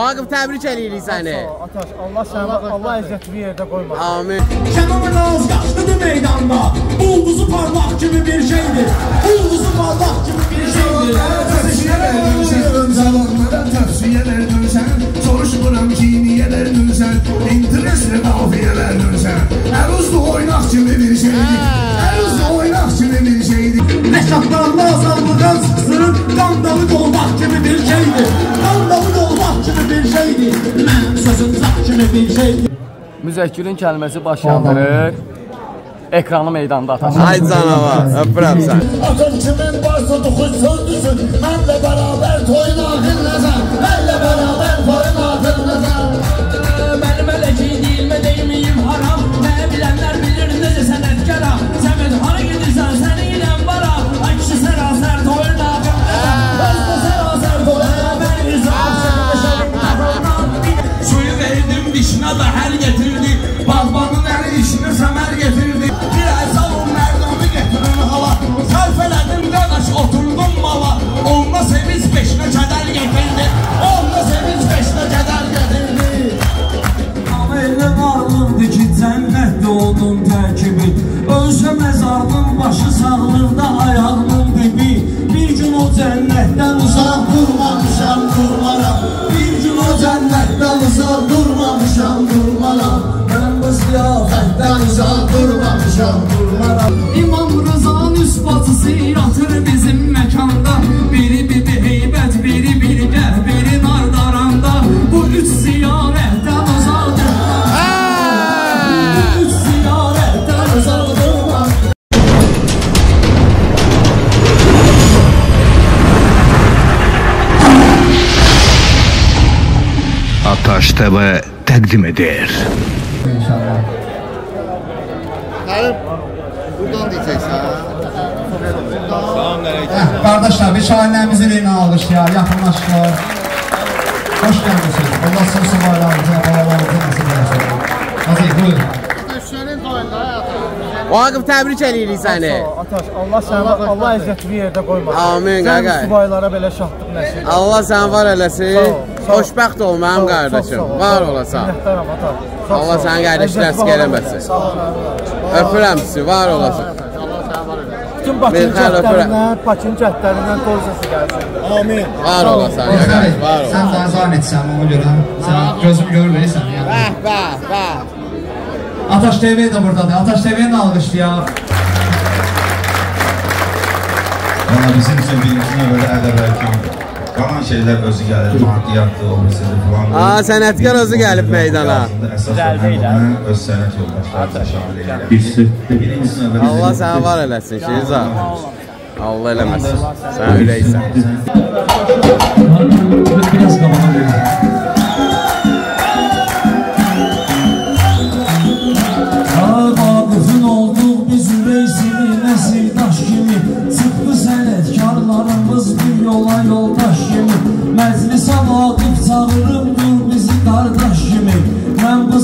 Vakıf, təbrik eləyirik səni. Ataş, Allah izzət bir yerdə qoymasın. Amin. Kənan Raz qaçdı meydanda. Ulduzu parlaq kimi bir şeydir. Ulduzu parlaq kimi bir şeydir. Tövsiyələr dönsən, öncələrdən tövsiyələr dönsən. Soruşmuram ki, niyələr dönsən. İnteresli qafiyələr dönsən. Əruzlu oynaq kimi bir şeydir. Əruzlu oynaq kimi bir şeydir. Məşaqlarında azadlıqdan çıxsın. Qandalı dolmaq kimi bir şeydir. Qandalı dolmaq kimi bir şeydir. Mənim sözüm zat kimi bir şeydir. Müzəkkürin kəlməsi baş yandırır. Ekranı meydanda Ataş. Ay canava, öpürəm sən. Atın kimin varsa doxuş söndürsün. Mənlə bərabər toyun axırlısan. Mənlə bərabər toyun axırlısan. Mənim elə ki deyilmə deymiyim haram. Mənə bilənlər bilir necə sənətkaram. Səmin hara gedirsən səni ilə varam. Ay kişi sərasər toyun axırlısan. Özbə sərasər toyun axırlısan. Suyu verdim dişinə da həl getirdi. Bağbanın əli işini səmər getirdi. Bir əzal o mərdanı getirin hala. Sərf elədim dadaş, oturdum mala. Onda sevinç beşinə kədər getirdi. Onda sevinç beşinə kədər getirdi. Ama elə varlıqdı ki, cənnətdə onun təkibi. Özə məzarlığın başı sağlığında ayağının dibi. Bir gün o cənnətdən uzaq durmamışam, durmaram. Bir gün o cənnətdən uzaq durmamışam, durmaram. Ziyafətdən uzaq durmamışam, durmaram. İmam Rıza'nın üst bacısı iratır bizim məkanda. Biri bir heybət, biri bir qəhberi nardaranda. Bu üç ziyarətdən uzaq durmamışam. Bu üç ziyarətdən uzaq durmamışam. Ataş TV təqdim edir. İnşallah. Hayır, buradan diyeceksin. Kardeşler, bir şahinlerimizi verin alış ya, yakınlaşıyor. Hoş geldiniz. Allah sonsuz bayramınıza, bayramınıza nasip etsin. Hazır, buyurun. Vakıf, təbrik eləyirik səni. Ataş, Allah izzət bir yerdə qoymasın. Amin, qaqay. Sən subaylara belə şahdıq nəsin. Allah səni var eləsin. Xoşbəxt ol mənim qardaşım, var olasan. Allah sənə qardaşı dəstək eləməsin. Öpürəm sizi, var olasan. Bütün Bakının cəhdlərindən qorucası gəlsin. Amin. Var olasan, ya qardaş, var olasan. Sən daha zahmet etsən, onu görəm. Sən gözüm görməyəsən. Bəh, bəh, bəh. Ataş TV də buradadır, Ataş TV-nin alqışlayaq. Valla bizim üçün birincisine böyle ədəbərkimdir. Qalan şeylər özü gəlir, maddiyyatdır, obisidir filan. Aa, sənətkar özü gəlib meydana. Əsasən mən öz sənət yoldaşlarımıza şamil eləyəm. Allah sənə var eləsin, Şiza. Allah eləməsin, sən ürəksən. Biraz qabağa verin.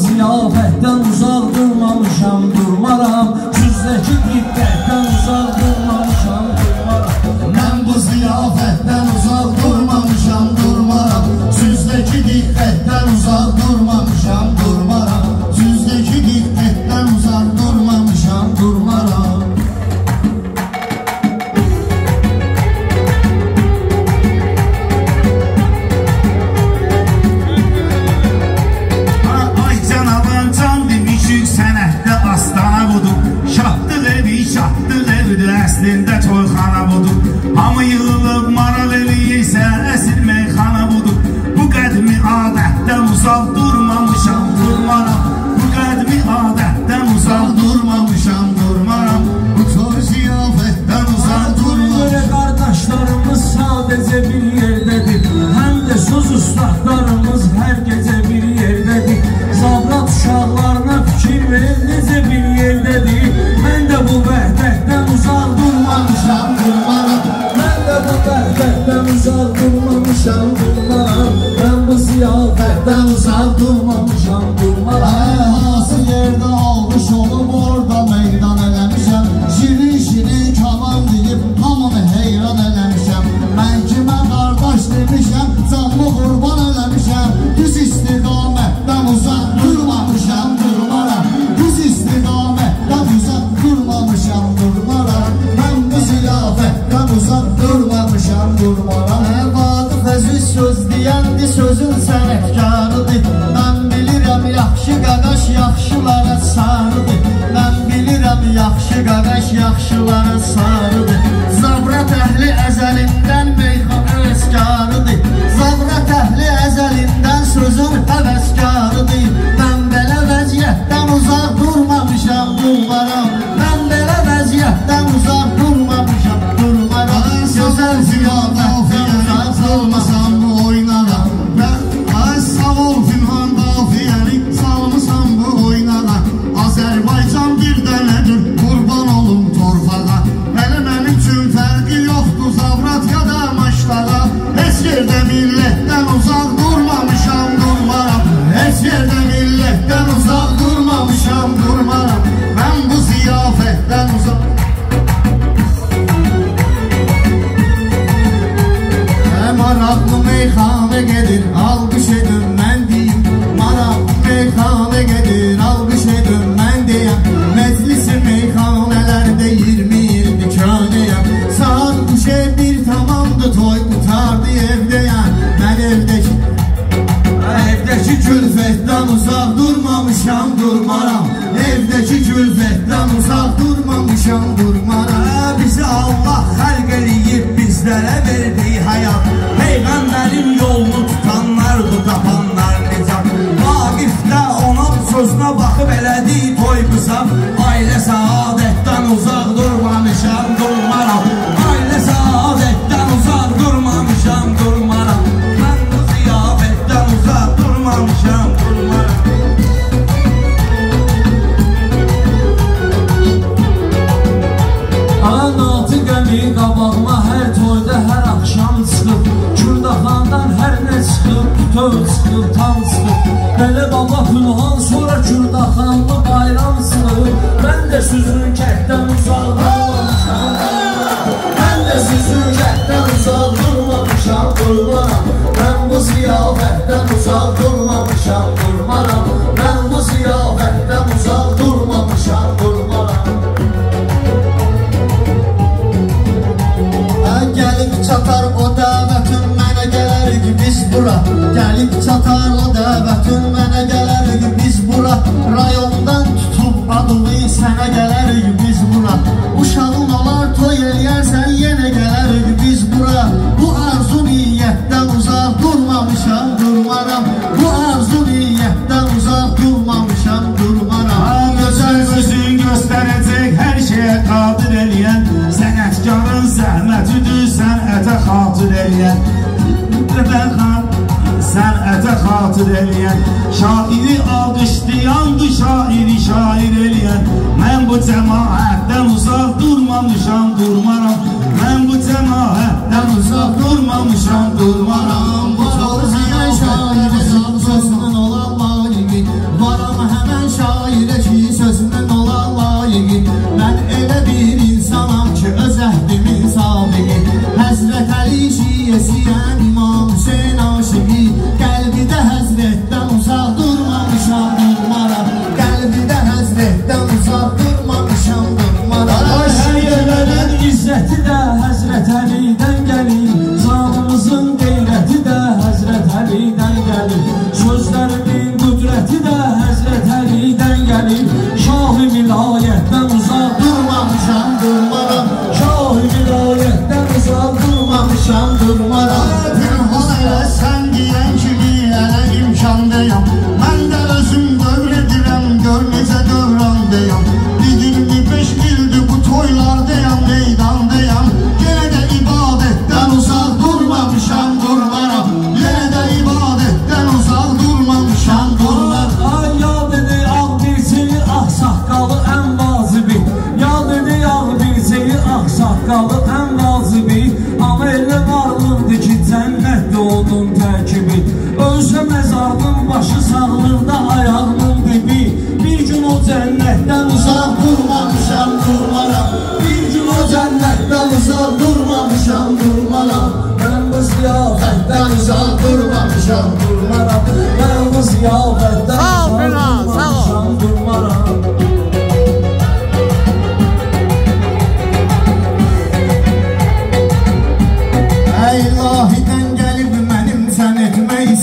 Ziyafətdən uzaq durmamışam, durmaram. Sizdəki diqqətdən uzaq durmamışam, durmaram. Mən bu ziyafətdən uzaq durmamışam, durmaram. Sizdəki diqqətdən uzaq durmamışam, durmaram. Sizdəki diqqətdən uzaq durmamışam, durmaram. Canlı qurban eləmişəm. söz diyendi sözün sen efkarıdı. Ben bilirim yaxşı qaqaş yaxşılara sarıdı. Ben bilirim yaxşı qaqaş yaxşılara sarıdı. Zavrat əhli əzəlindən meyxana əskarıdı. Zavrat əhli əzəlindən sözün həvəskarıdı. Ben belə vəziyyətdən uzaq durmamışam durmaram. Ben belə vəziyyətdən uzaq durmamışam durmaram. Gözəl ziyada meyxana gedir, alqış edin mən deyim. Maraq meyxana gedir, alqış edin mən deyəm. Məclisi meyxanələrdə 20 il dükkanıyam. Saat 3-1 tamamdır, toy qutardı evdəyəm. Mən evdəki külfətdən uzaq durmamışam, durmaram. Evdəki külfətdən uzaq durmamışam, durmaram. Bizi Allah xəlq eləyib bizlərə verdiyi həyat. Peyğəmbərin yolunu tutanlardı, tapanlar necəm. Vaqifdə onun sözünə baxıb elədi toy qızam. Ailə saadətdən uzaq durmamışam, durmaram. Ailə saadətdən uzaq durmamışam, durmaram. Mən bu ziyafətdən uzaq durmamışam, durmaram. Anatı qəmi qabağıma hər toyda hər axşam çıxıb. Kürdahandan hər nə çıxıb, bütöv çıxıb, tam çıxıb. Belə baba pülhan sonra kürdahanlı bayram sınıb. Mən də süzün kətdən uzaq durmamışam, mən də süzün kətdən uzaq durmamışam, durmaram. Mən bu ziyafətdən uzaq durmamışam, durmaram. Mən bu ziyafətdən uzaq durmamışam, durmaram. Gəlib çatar o dəvətin mənə gələrik biz bura. Gəlib çatar o dəvətin mənə gələrik biz bura. Rayondan tutub adını sənə gələrik biz bura. Uşağın olar toy eləyərsən yenə gələrik biz bura. Bu arzu niyyətdən uzaq durmamışam, durmaram. Bu arzu niyyətdən uzaq durmamışam, durmaram. Gözəl özün göstərəcək hər şeyə qadir eləyən sənətkarın zəhmətidir. Sənətə xatır eləyən, sənətə xatır eləyən, şairi alqışlayandı, şairi şair eləyən. Mən bu cəmaətdən uzaq durmamışam, durmaram. Mən bu cəmaətdən uzaq durmamışam, durmaram. Varam həmən şairə ki, sözümün olan layiqi. Varam həmən şairə ki, sözümün olan layiqi. Mən elə bir insanam ki, öz əhdimin sabiqi. Həzrət Əli şiyəsiyən İmam Hüseyn aşıqi. Qəlbi də həzrətdən uzaq durmamışam, durmaram. Qəlbi də həzrətdən uzaq durmamışam, durmaram. Şəhərlərin izzəti də Həzrət Əlidən gəlir. Canımızın qeyrəti də Həzrət Əlidən gəlir. Sözlərimin qüdrəti də Həzrət Əlidən gəlir. Şah-ı vilayətdən uzaq durmamışam, durmaram. Şah-ı vilayətdən uzaq durmamışam, durmaram. Pünhan elə sən deyən kimi elə imkandayam. Mən də özüm dövredirəm, gör necə dövrandayam. Bir gün bir beş ildir bu toylardayam, meydandayam. Yenə də ibadətdən uzaq durmamışam, durmaram. Yenə də ibadətdən uzaq durmamışam, durmaram. Ay yad edi ağ birçeyi, ah saqqalı ən vazibi. Yad edi ağ birçeyi, ah saqqalı ən vazibi. Elə varlımdır ki, cənnətdə onun təkibi. Özə məzarın başı sağlığında ayağının dibi. Bir gün o cənnətdən uzaq durmamışam, durmaram. Bir gün o cənnətdən uzaq durmamışam, durmaram. Mən bu ziyafətdən uzaq durmamışam, durmaram. Mən bu ziyafətdən uzaq durmamışam, durmaram. Ey ilahiden gelip benim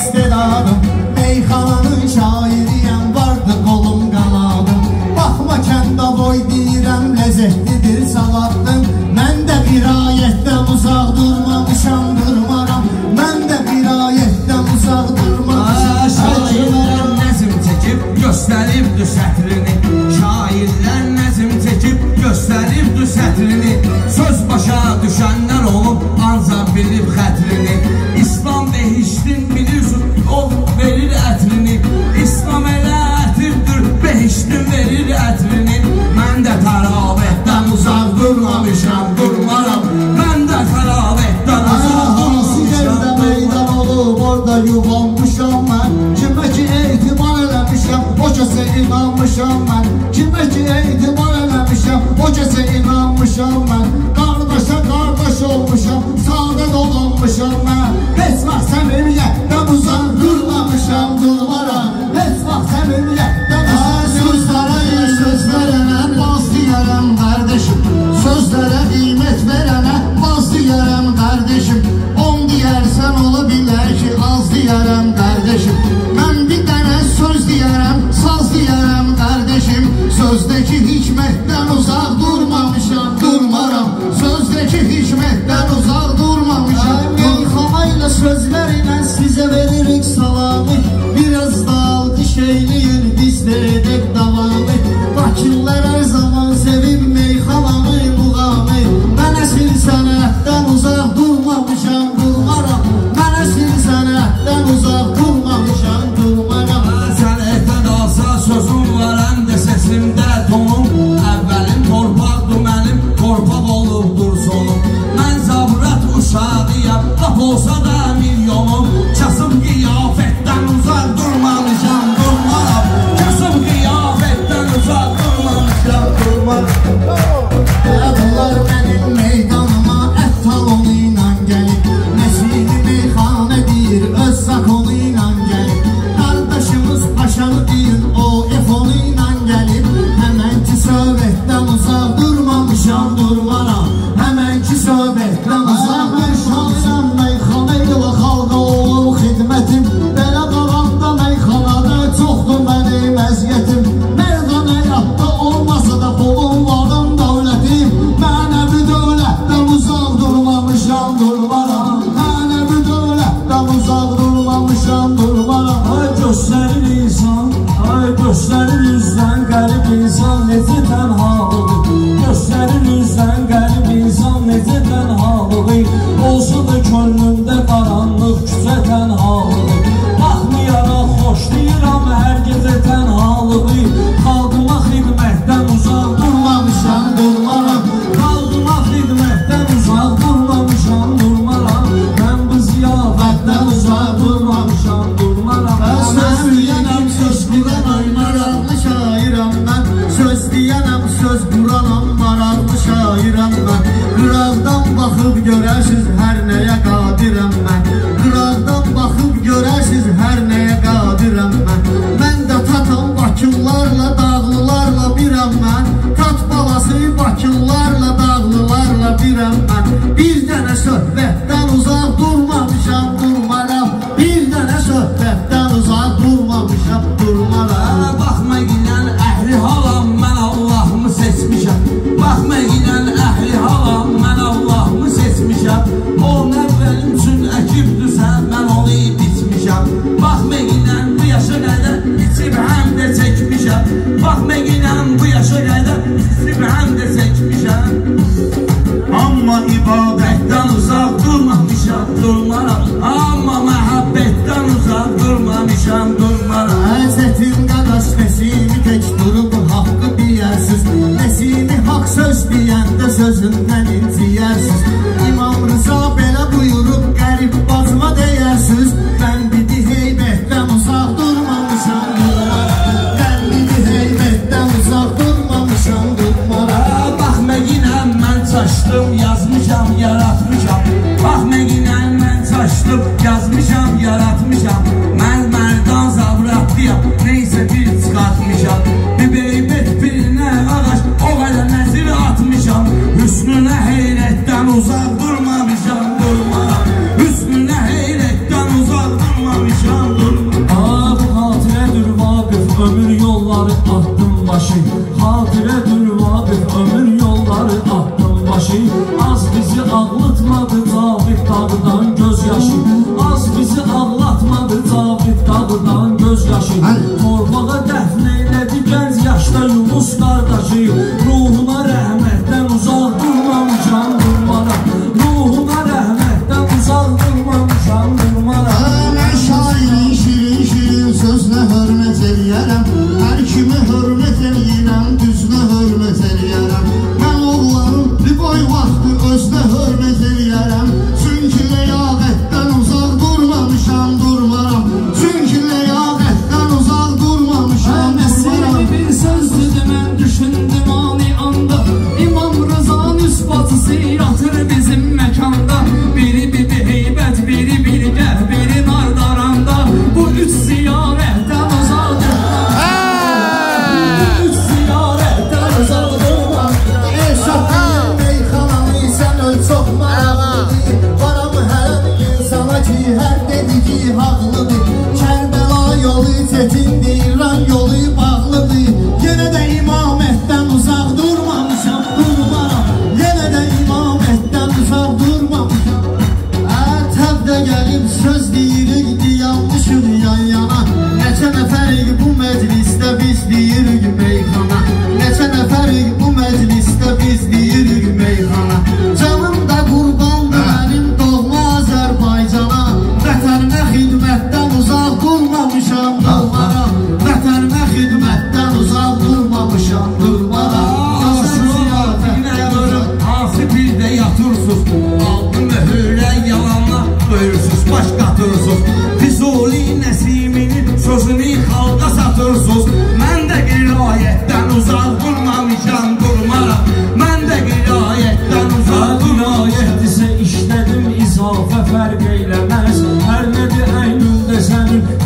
bestedarım, meyxananın şairiyəm, vardı qolum qanadım. Baxma kəndavoy deyirəm, ləzətlidir savaddım. Mən də qirayətdən uzaq durmamışam, durmaram. Mən də qirayətdən uzaq durmamışam. Şairlər nəzm çəkib, göstəribdü sətrini. Şairlər nəzm çəkib, göstəribdü sətrini. Söz başa düşənlər olub, ancaq bilib xətrini. İslam behiştin bilirsin, o verir etrini. İslam elə ətirdir, behiştin verir etrini. Mən də təravətdən uzaq durmamışam, durmaram. Mən də təravətdən uzaq durmamışam. Sizlərdə meydan olub, orada yuvanmışam mən. Kimə ki ehtimal eləmişəm, o kəsə inanmışam mən. Kimə ki ehtimal eləmişəm, o kəsə inanmışam mən. Qardaşa qardaş olmuşam, sadə dolanmışam mən. Heç vaxt səmimiyyətdən uzaq durmamışam, durmaram. Heç vaxt səmimiyyətdən uzaq durmamışam. Söz verənə baz deyərəm qardeşim, sözlərə qiymət verənə baz deyərəm qardeşim. 10 deyərsən ola bilər ki, az deyərəm qardeşim. Mən bir dənə söz deyərəm, saz deyərəm qardeşim. Sözdəki hikmətdən uzaq durmamışam, durmaram. Sözdəki hikmətdən uzaq durmamışam. Meyxanayla sözlərinə sizə veririk salamı. Biraz da alqış eyleyin, biz də edək davamı. Bakırlar hər zaman sevib meyxanamı, muğamı. Mən əsil sənətdən uzaq durmamışam, durmaram. Mən əsil sənətdən uzaq durmamışam, durmaram. Sənətdən alsa sözüm var, həm də səsimdə tonum. Əvvəlim torpaqdır mənim, torpaq olubdur solum. Mən Zavrat uşağıyam, qap olsa da milyonum. Kasım qiyafətdən uzaq durmamışam, durmaram. Kasım qiyafətdən uzaq durmamışam, durmaram. Bunlar mənim meydanıma ət talonu ilə gəlib. Məscidi meyxanə deyir, öz zakonu ilə gəlib. Qardaşımız aşağı deyir, o efonu ilə gəlib. Həmən ki söhbətdən uzaq durmamışam, durmaram. Həmən ki söhbətdən uzaq durmamışam. Meyxanə ilə xalqa olub xidmətim. Belə qalanda meyxanada çoxdur mənim əziyyətim. Meyxanə yadda olmasa da bolum varım dövlətim. Mənəvi dövlətdən uzaq durmamışam, durmaram. Mənəvi dövlətdən uzaq durmamışam, durmaram. Ay göstərir insan, ay göstərir üzdən qərib insan necə tənhalıdır. Göstərir üzdən qərib insan necə tənhalıdır. Olsa da könlümdə qaranlıq küçə tənhalıdır. Baxmayaraq xoşlayıram hər gecə tənhalıdır. Xalqıma xidmətdən uzaq durmamışam, durmaram. Xalqıma xidmətdən uzaq durmamışam, durmaram. Mən bu ziyafətdən uzaq durmamışam, durmaram. Söz deyənəm, söz buran maraqlı şairam mən. Söz deyənəm, söz buran maraqlı şairam mən. Qıraqdan baxıb görəsiz hər nəyə qadirəm mən. Qıraqdan baxıb görəsiz hər nəyə qadirəm mən. Mən də tatam bakıllarla, dağlılarla birəm mən. Tat balası bakıllarla, dağlılarla birəm mən. Bir dənə söhbətdən uzaq durmamışam, durmaram. Bir dənə söhbətdən uzaq durmamışam, durmaram. Baxma ilə əhli halam, mən Allahımı seçmişəm. Baxma ilə əhli halam, mən Allahımı seçmişəm. O nəvvəlim üçün əkibdürsən, mən onu bitmişəm. Baxma ilə bu yaşa qədər içib həm də çəkmişəm. Baxma ilə bu yaşa qədər içib həm də çəkmişəm. Amma ibadətdən uzaq durmamışam, durmaram. Amma məhəbbətdən uzaq durmamışam, durmaram. Əzətim qadaş nəsimi tək durub haqqı deyərsiz. Nəsimi haqq söz deyəndə sözündən inciyərsiz. İmam Rıza belə buyurub qərib bacıma deyərsiz. Mən bidi heybətdən uzaq durmamışam, durmaram. Mən bidi heybətdən uzaq durmamışam, durmaram. Baxma yenə mən çaşdım, yazmışam, yaratmışam. Baxma yenə mən çaşdım, yazmışam, yaratmışam. Mən mərdan zavratlıyam, neysə bir çıxartmışam. Bir beybət birinə ağaç, o qədər nəzir atmışam. Hüsnünə heyrətdən uzaq durmamışam, durmaram. Hüsnünə heyrətdən uzaq durmamışam. verem. Her kimi hürmet eləyirəm, düzünə hürmet eləyərəm. Mən onların bir boy vaxtı özünə hürmet eləyərəm. Çünki ləyaqətdən uzaq durmamışam, durmaram. Çünki ləyaqətdən uzaq durmamışam, durmaram. Məsələ bir sözdür, mən düşündüm ani anda. İmam Rıza'nın üst bacısı yatır bizim məkanda. Biri bir heybət, biri bir gəh, biri nardaranda. Bu üç ziyarətdən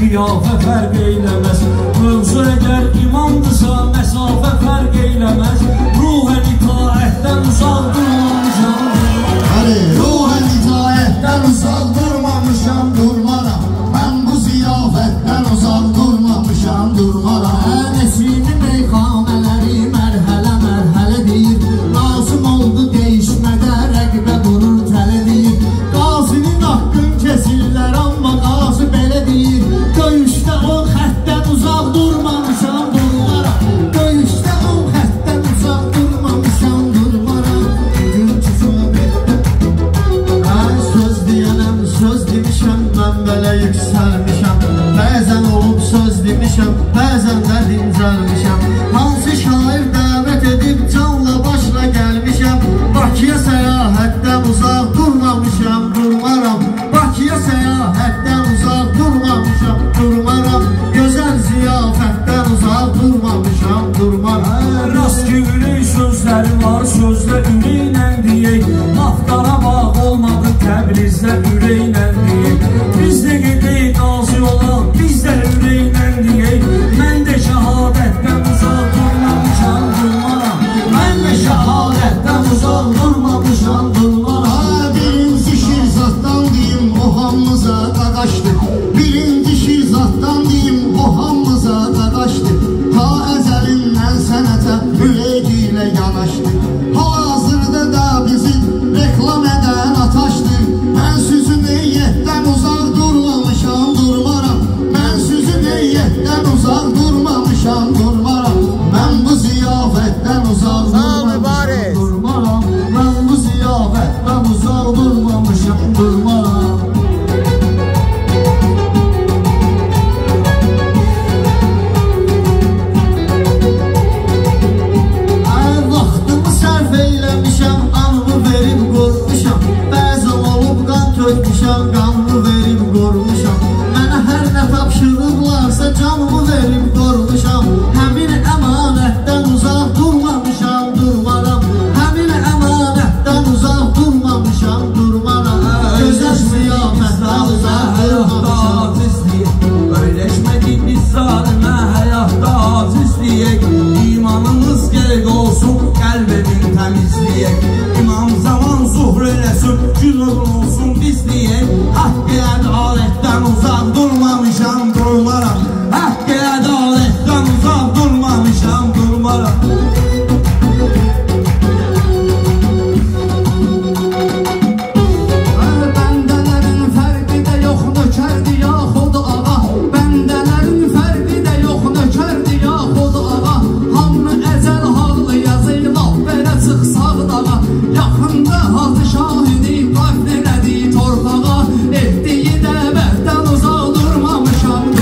qiyafə fərq eyləməz, mövzu əgər imandısa məsafə fərq eyləməz. Ruhən itaətdən uzaq durmamışam, ruhən itaətdən uzaq durmamışam, durmaram. Mən bu ziyafətdən uzaq durmamışam, durmaram. Ənəsini meyxamələri mərhələ mərhələ deyir, lazım oldu deyişmədə rəqbə qurur tələ deyir. Qazinin haqqın kəsillər, amma qazı belə deyir. Döyüşdə o xəttdən uzaq durmamışam, durmaram. Döyüşdə o xəttdən uzaq durmamışam, durmaram. Gün çözümüm, hər söz deyənəm, söz demişəm, mən belə yüksəlmişəm. Bəzən olub söz demişəm, bəzən də dincəlmişəm. Hansı şair dəvət edib canla başla gəlmişəm. Bakıya səyahətdən uzaq durmamışam, durmaram. Bakıya səyahətdən uzaq durmamışam, durmaram. Gözəl ziyafətdən uzaq durmamışam, durmaram. Rast ki, ürək sözləri var, sözlə ürəklə deyək. Laftara bağ olmadı Təbrizdə ürəklə deyək. Biz də gedək qazi olaq, biz də ürəklə deyək. Mən də şəhadətdən uzaq durmamışam, durmaram. Mən də şəhadətdən uzaq durmamışam, durmaram. Birinci Şirzaddan deyim, o hamımıza qaqaşdı. Birinci Şirzaddan deyim, o hamımıza qaqaşdı. Ta əzəlindən sənətə ürək ilə yanaşdı. Hazırda da bizi reklam edən ataşdı. Mən sözü neyyətdən uzaq durmamışam, durmaram. Mən sözü neyyətdən uzaq durmamışam, durmaram. Mən bu ziyafətdən uzaq durmamışam, durmaram. Mən bu ziyafətdən uzaq durmamışam, durmaram. Qanımı verib qormuşam, mənə hər nə tapşırırlarsa canımı verib qormuşam. Həmin əmanətdən uzaq durmamışam, durmaram. Həmin əmanətdən uzaq durmamışam, durmaram. Gözəl ziyafətdən uzaq durmamışam. Öyləşmədik biz zalimə, həyatda aciz deyək. İmanımız qəlq olsun, qəlbinin təmizləyək. İmam zaman zuhr eləsin, gün olsun biz deyək. Haqq ədalətdən uzaq durmamışam, durmaram. Haqq ədalətdən uzaq durmamışam, durmaram. Bəndələrin fərqi də yox, nökərdi yaxud ağa. Bəndələrin fərqi də yox, nökərdi yaxud ağa. Hamı əcəl haqlı yazır, laf belə çıxsaq dağa. Yaxında hazı şahidi qarf elədi torpağa. Etdiyi dəvətdən uzaq durmamışam.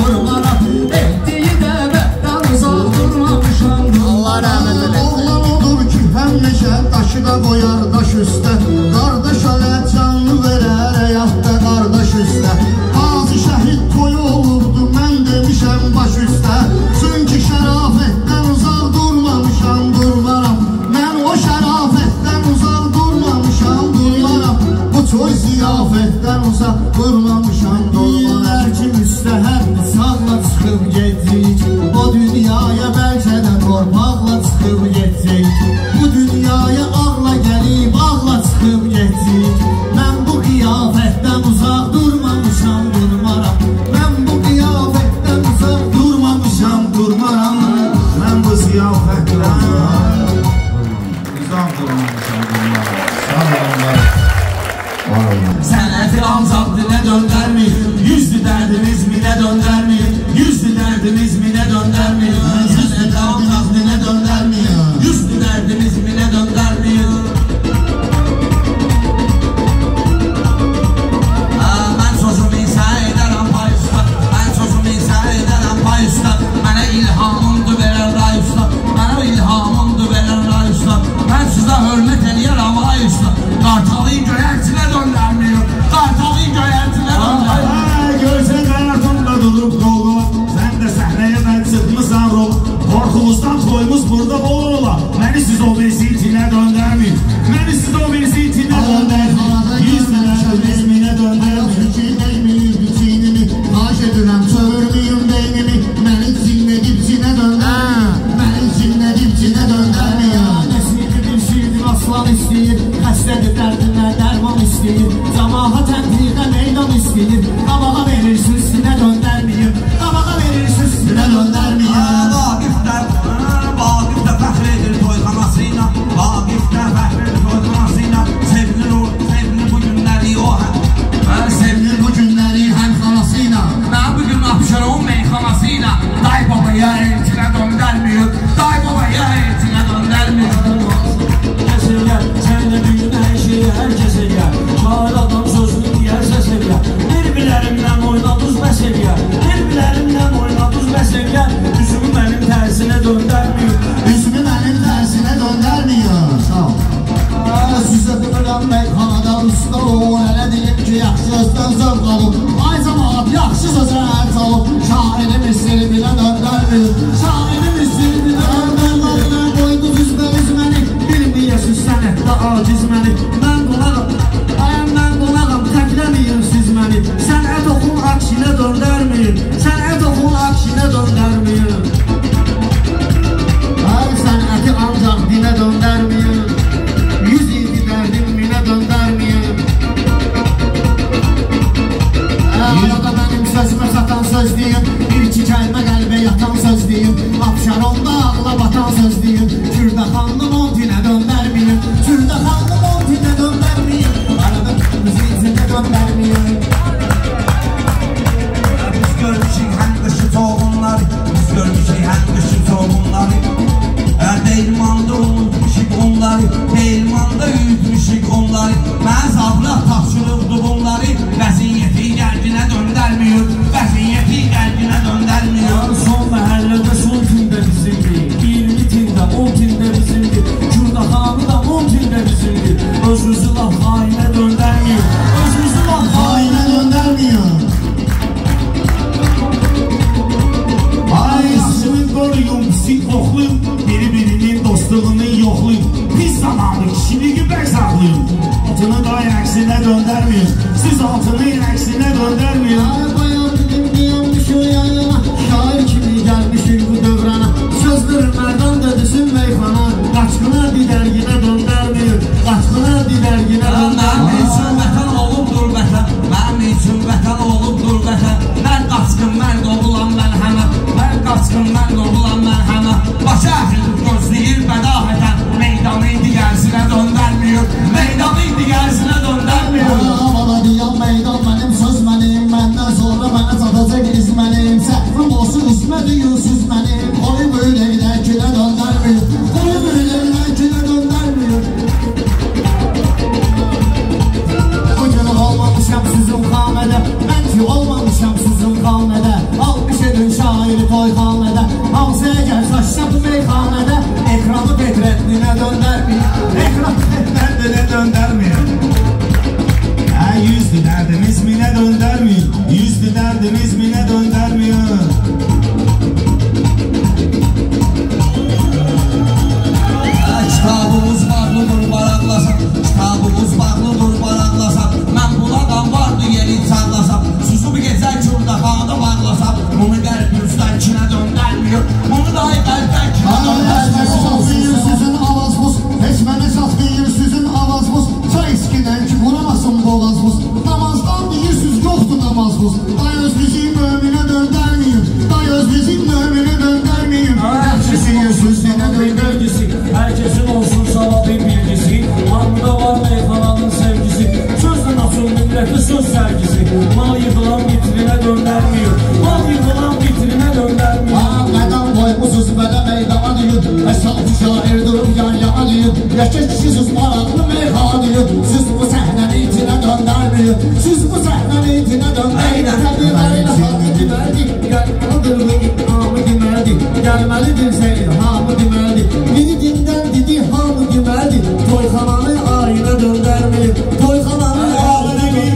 ol. Şahane misin bilen önder mi? Şahane misin bilen önder mi? Bana koydu düzme üzmeni, bilmiye süsleni, daha cizmeni. Ben kulağım, ben kulağım, teklemeyin siz beni. Sen et okul aksine döndermeyin, sen et okul aksine döndermeyin. Ay sen eti ancak dine döndermeyin, yüz yedi derdim bile döndermeyin. Arada benim sözümü satan söz deyim, bir çiçeğime kalbe yatan söz deyim, Abşeronda ağla batan söz deyim, Kürdə xanım on dilə döndərməyim, Kürdə xanım on dilə döndərməyim, arada bizi izinlə döndərməyim. Biz görmüşük həm qışı toğunları, biz görmüşük həm qışı toğunları, Deyilmanda unutmuşik onları, Deyilmanda ütmüşik onları, Məhz abla taşırıqdı bunları, Vəsiyyəti qəlbinə döndərməyir, Vəsiyyəti qəlbinə döndərməyir. Son məhəllədə son tində bizimdir, 20 tində, 10 tində bizimdir, Kürdə xanı da 10 tində bizimdir, Özünüzü laf hainə döndərməyir, Özünüzü laf hainə döndərməyir. Ay yaşımın qoruyum, sin oxluyum, biri-birinin dostluğunu yoxluyum, pis zamanı kişini gübək saxlıyım, altını da əksinə döndərməyim, siz altını əksinə döndərməyim. Ay bayan dedim, diyanmış o yaylana, şair kimi gəlmişik bu dövrana, sözlərin mərdan dödüsün meyxana, qaçqına didərginə döndərməyim, qaçqına didərginə döndərməyim. Mənim üçün vətən olubdur vətən, mənim üçün vətən olubdur vətən, mən qaçqın, mən doğulan mən həmən, Qaçqın mən doğulan mərhəmə, Başa əhlif gözləyir bədahətən, Meydanı digərsinə döndərməyir, Meydanı digərsinə döndərməyir. Bana bana deyən meydan mənim, söz mənim, Məndən sonra mənə çatacaq iz mənim, Səhvim olsun ismədiyim siz mənim, Qoy böylə iləkirə döndərməyir, Qoy böylə iləkirə döndərməyir. O günü olmamışam sizin xamədə, Mən ki olmamışam sizin xamədə, Almış edin şairi toyxanədə, Hamzaya gəl saçsa bu meyxanədə, Ekranı Bedrəddinə döndərməyəm, Ekranı Bedrəddinə döndərməyəm. Yüzdü dərdimiz minə döndərməyəm, Yüzdü dərdimiz minə döndərməyəm. Kitabımız bağlıdır baraqlasam, Kitabımız bağlıdır baraqlasam, Mən buladan vardı yeri çağlasam, Susub gecə Kürdə xanı bağlasam, Bunu qəlb üstən kinə döndərməyir, Bunu da qəlbdən kinə döndərməyir. Heç məni saxlayır sizin avazımız, Heç məni saxlayır sizin avazımız, Çay iskidən ki vuramasın boğazımız, Namazdan deyirsiniz yoxdur namazımız, Day özbizin növmünə döndərməyir, Day özbizin növmünə döndərməyir. Herkesin yesin sinə döndərgisi, Herkesin olsun saladın bilgisi, Anında var meyxananın sevgisi, Sözlə nasıl millətli söz sərgisi, Mal yıqılan vitrinə döndərməyir, Mal yıqılan vitrinə döndərməyir. Mədən boymuzuz mənə meydana deyir, Əsaltı şair durub yan-yana deyir, Yəkək kişisiz maraqlı meyxana deyir, Siz bu səhnəni itinə döndərməyir, Siz bu səhnəni itinə döndərməyir. Səbir əlinə hamı deməlidir, Gəlməlidir və iqnamı deməlidir, Gəlməlidir səyir hamı deməlidir, Biri dindən didi hamı deməlidir, Toyxananı ayına döndərməyir, Toyxananı ayına döndərməyir.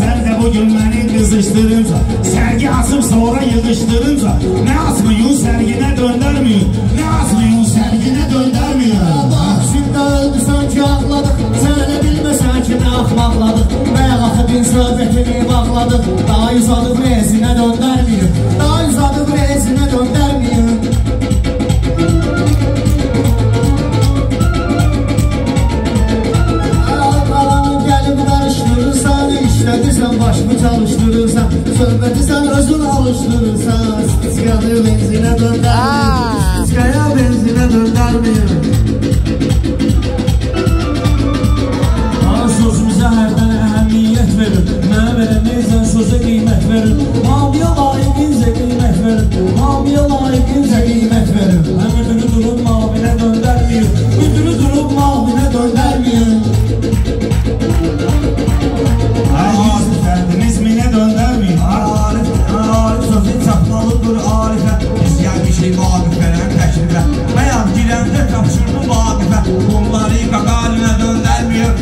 Sən də bugün məni qızışdırınca, Sərgi asıb sonra yığışdırınca, Nə asmıyın sərginə döndərməyir, Nə asmıyın sərginə döndərməyir. Şimdi öldüsən ki ağladıq, Sənə bilməsən ki nə axmaqladıq, Bəyaqın söhbətini bağladıq, Daha uzadıb rezinə döndərməyir, Daha uzadıb rezinə döndərməyir. İşlədirsən, başımı çalışdırırsan, Söhbəti sən özün alışdırırsan, İstiqaya benzinə döndərməyir, İstiqaya benzinə döndərməyir. Sözümüzə hərdən əhəmiyyət verir, Nə verəməyizən sözə qiymət verir, Mamiyə layiqincə qiymət verir, Mamiyə layiqincə qiymət verir. Əmrünü durub maminə döndərməyir, Müdürü durub maminə döndərməyir. Bunları qaqa haline döndərmiyim.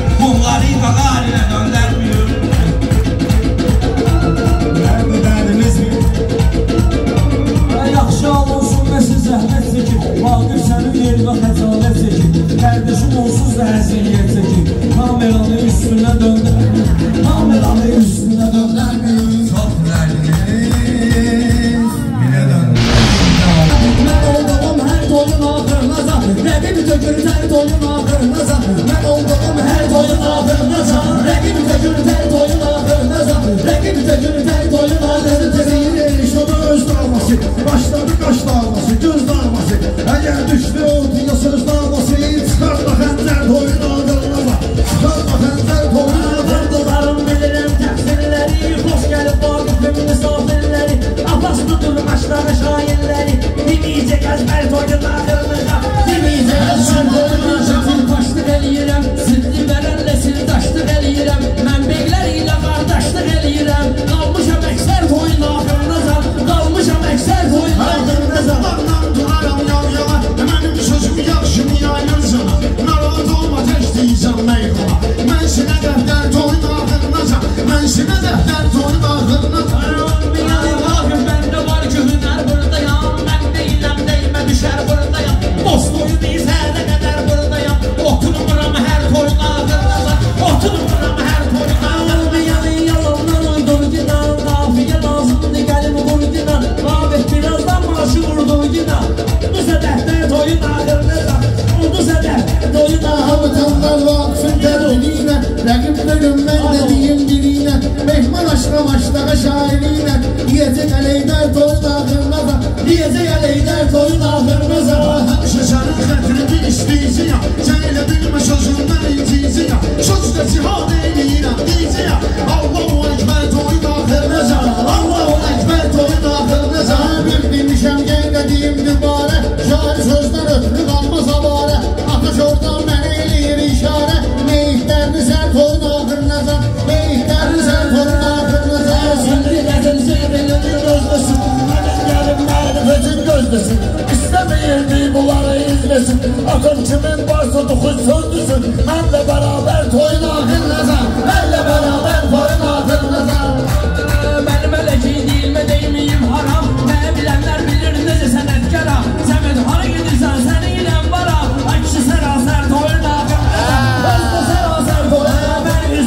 Dərdi dərdi dağırmaza, diyece geleyler koyu dağırmaza. Şaşarın dertini biliştiğici ya, çeyle bilme çocuğundan incici ya, çocuğda cihad eyliyine diyici ya. Allahu Ekber koyu dağırmaza, Allahu Ekber koyu dağırmaza. Bilmişem gel dediğim dübare, şair sözden ötürü kalmaz avare. Ataş oradan beni eleyir işare, meyitlerini sen koyu dağırmaza, meyitlerini sen koyu dağırmaza. İstemeyirdi bunları izlesin, akıl kimin varsa dokuz söndürsün. Benle beraber koyun ağırlaza, benle beraber koyun ağırlaza. Benim eleki değil mi değil miyim haram, ne bilenler bilir nece sen etkara. Semet hara gidirsen seni giden bara, akşı seraser koyun ağırlaza, özde seraser koyun ağırlaza. Ben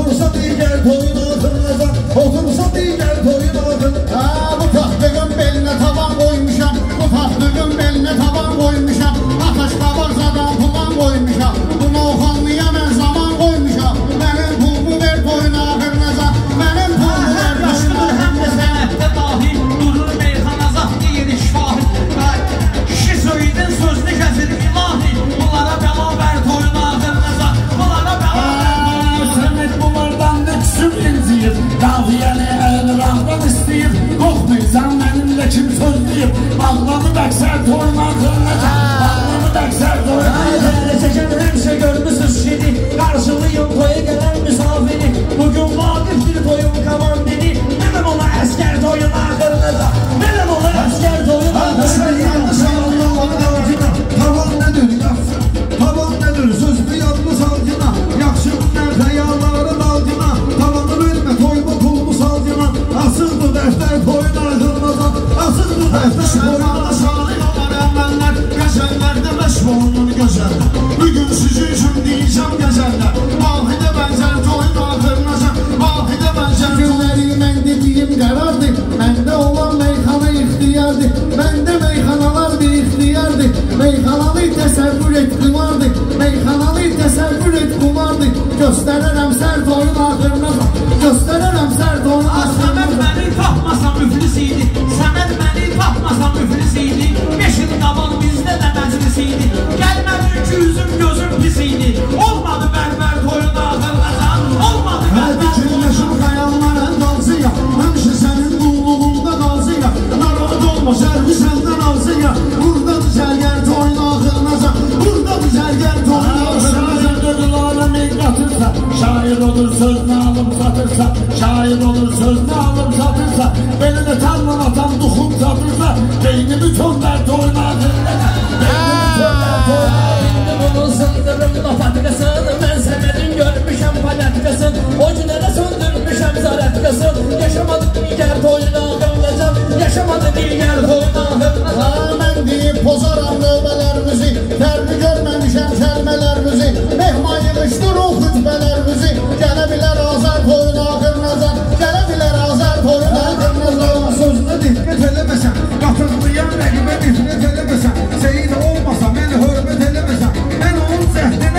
yüzüm otursa diğer koyun altınlaza, otursa diğer koyun altın. Aa, bu tahtığın beline taban koymuşam, bu tahtığın beline taban koymuşam. Ataş kabarsa da tutan koymuşam, bunu okanlıya ben zaman koymuşam. Benim pulumu ver koyun altınlaza, benim pulumu ver koyun altınlaza. Hem de senette dahil durur meyhanaza diğeri şahit. Şizoidin sözünü kesir ilahi, bunlara beraber koyun altınlaza, bunlara beraber. Bunlardan ne küsüm inciyip, daviyeli elini rahman isteyip, korkmuysan benimle kim sözleyip, bağlamı dəkser toyun ağırlaca, bağlamı dəkser toyun ağırlaca. Çəkən hər şey görmüsüz şidi, qarşılıyım toya gələn misafiri, bugün vakifdir toyun komandini, benim ona əskər toyun ağırlaca, benim ona əskər toyun ağırlaca. Sən yanlış anladın onu davranına, tavan nedir yaxsın, tavan nedir sözlü yanlış algına, yaxşılıklar xəyallar. Asıl bu defter koyun ağırlaza, asıl bu defter koyun ağırlaza. Geçenlerde meşgulun gözelde, bugün sizin için diyeceğim gezelde. Bahide benzer koyun ağırlaza, bahide benzer. Günleri ben dediğim karardı, bende olan meyhana ihtiyardı, bende meyhanalar bir ihtiyardı. Meyhanalı tesevvür et kumardı, meyhanalı tesevvür et kumardı. Göstererem sert koyun ağırlaza, göstererem sert koyun ağırlaza. Baxmasam üflüs idi, Səməd məni baxmasam üflüs idi. Beşin qaban bizdə də məclis idi. Gəlmədi ki üzüm gözüm pis idi. Olmadı bərbər koyun ağırlasan, olmadı bərbər koyun ağırlasan. Hər dikirləşim xəyalların dalsıya, həmşi sənin qulluğunda qalsıya. Narahat olma şərbi səndən alsıya, burada düzəlgər koyun ağırlasan, burada düzəlgər koyun ağırlasan. Şair odur aləmin qatırsa, şair odur sözünə alım satırsa, şair odur sözünə alım satırsa. Beline tarla atan duhum çatırsa, beynimi çönder doymadın. Beynimi çönder doymadın. Şimdi bunu sındırım lafatkasın, ben semedim görmüşem palatkasın. O cünele söndürmüşem zaratkasın. Yaşamadım ilger doyuna hırlacam, yaşamadım ilger doyuna hırlacam. Ben deyip pozaram növbelerimizi, terbi görmemişem şermelerimizi. Mehmayımıştır o hütbelerimizi, gelebiler azar koyuna hırlacam, gelebiler azar koyuna hırlacam. Dikkat eləməsən, qatırlayan rəqibə dikkat eləməsən, seyid olmasa, məni hörmət eləməsən, mən onun zəhdə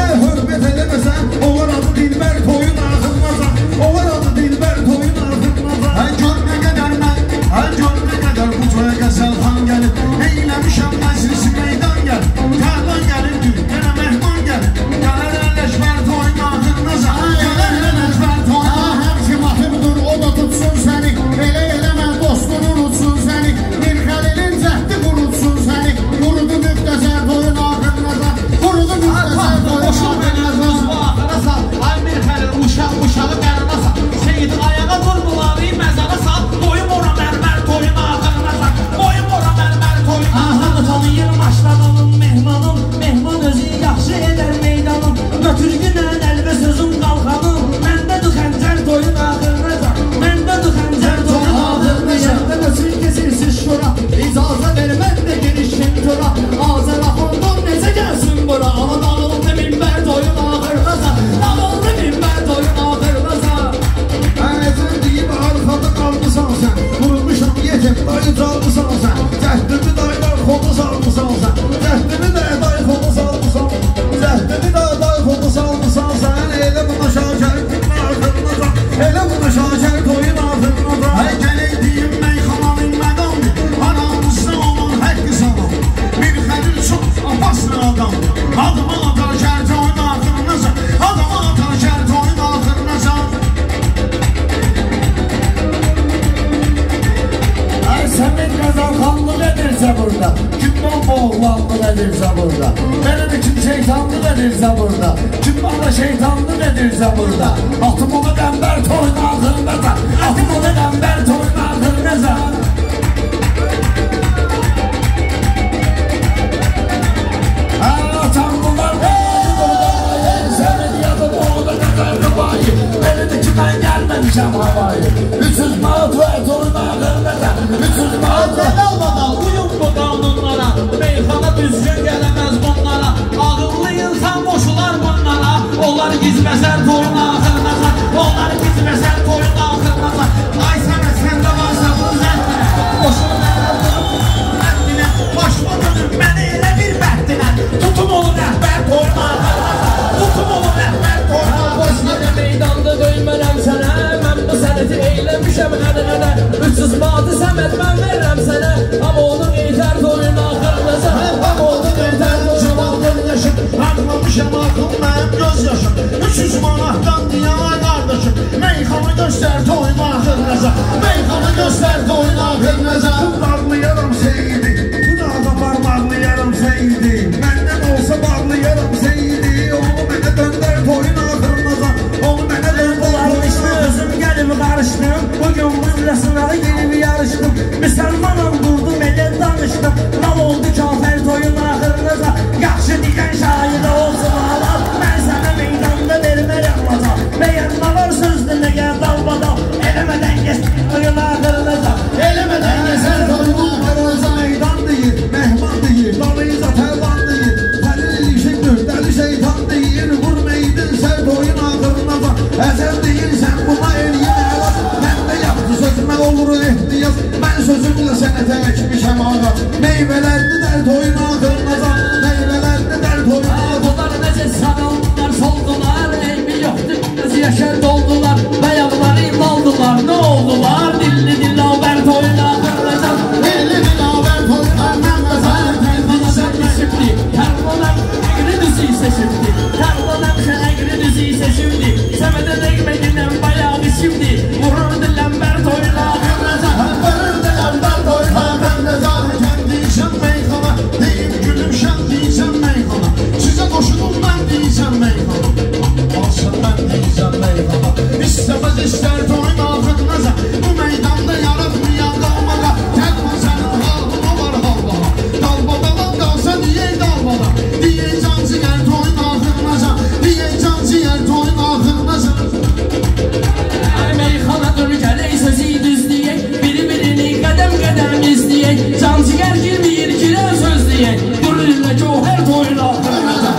Zamanla şeytanlı nedir zamurda? Atım onu dember toyun ağzında da, atım onu dember toyun ağzında da. Atan bunlar beni dolayı, seni yadım onu da kadar kıvayı. Beni dikinden gelmemişem havayı. 300 mağat ver toyun ağzında da, 300 mağat ver almadan, uyum bu kanunlara. Meyhana düzgün gelemez bunlara. Ağırlı insan boşular bunlara. Onlar gizmeser toyun ağzında da, onlar gizmeser toyun ağzında da. Ay sana sende varsa bu zentine, boşuna verdim mendine. Başıma dönür beni ele bir behdine. Tutum olun ehber toyun ağzında da, tutum olun ehber toyun ağzında da. Boşuna ne meydanda döymerem sənə, mən bu sənəti eyləmişəm hənə hənə. 300 madı səmət mən verəm sənə, amma onun eytər toyun ağzında da, amma onun eytər toyun ağzında da. Atmamışam akım mənim göz yaşım, 300 manahdan diyana qardaşım. Meyxanı göstər toyun ağzında da, meyxanı göstər toyun ağzında da. Bağlayarım seyidi, buna da parmağlayarım seyidi. Məndən olsa bağlayarım seyidi, onu mənə döndər toyun ağzında da, onu mənə döndər toyun ağzında da. Özüm gəlib qarışdım, bugün bizlə sınağı gelib yarışdım. Müsəlmanam durdum elə danışdım, mal oldu kafər toyun ağzında da. Yaxşı deyən şair olsun ağlar, mən sənə meydanda vermərəm baca. Beyanma var sözlü nəgər dalbada, eləmədən geçir toyun ağzında da, eləmədən geçir toyun ağzında da. Meydan deyir, mehman deyir, dalıyız atəvan deyir, pəlil işindir, dəli şeytan deyir. Vur meydin sən toyun ağzında da, əzəl deyir sən buna eləyir əlas. Məndə yaptı sözümə olur ehtiyaz, mən sözümlə sənə təkmişəm ağa. Meyvələrdi dər toyun ağzında da, meyvələrdi dər toyun ağzında da. Sarıldılar, soldular, elmi yoxdur, nəzi yaşər doldular, bayaqları baldılar, nə oldular? Dilli dilavər toyun ağırlıcan, dilli dilavər toyun ağırlıcan. Tərmanədən geçimdi, tərmanəm əqri düzüyü seçimdi, tərmanəm şən əqri düzüyü seçimdi. Səmədə dəqmədinəm bayağı işimdi, vurur dilənbər toyun ağırlıcan, vurur dilənbər toyun ağırlıcan. Kəndi işəm meykana, deyim gülüm şən deyicəm meykana. Koşunum ben diyeceğim meyhana, alsın ben diyeceğim meyhana. İstemez ister toyun ağzınıza, bu meydanda yaratmayan dalmaga. Tekme senin halına var halbala, dalbadalan dalsa diye dalbala. Diyeceğim ciğer toyun ağzınıza, diyeceğim ciğer toyun ağzınıza. Meyhana dönükele sözü düz diye, birbirini kadem kadem izleye. Can ciğer gibi irkiler söz diye, dur ile çoğer toyun ağzınıza.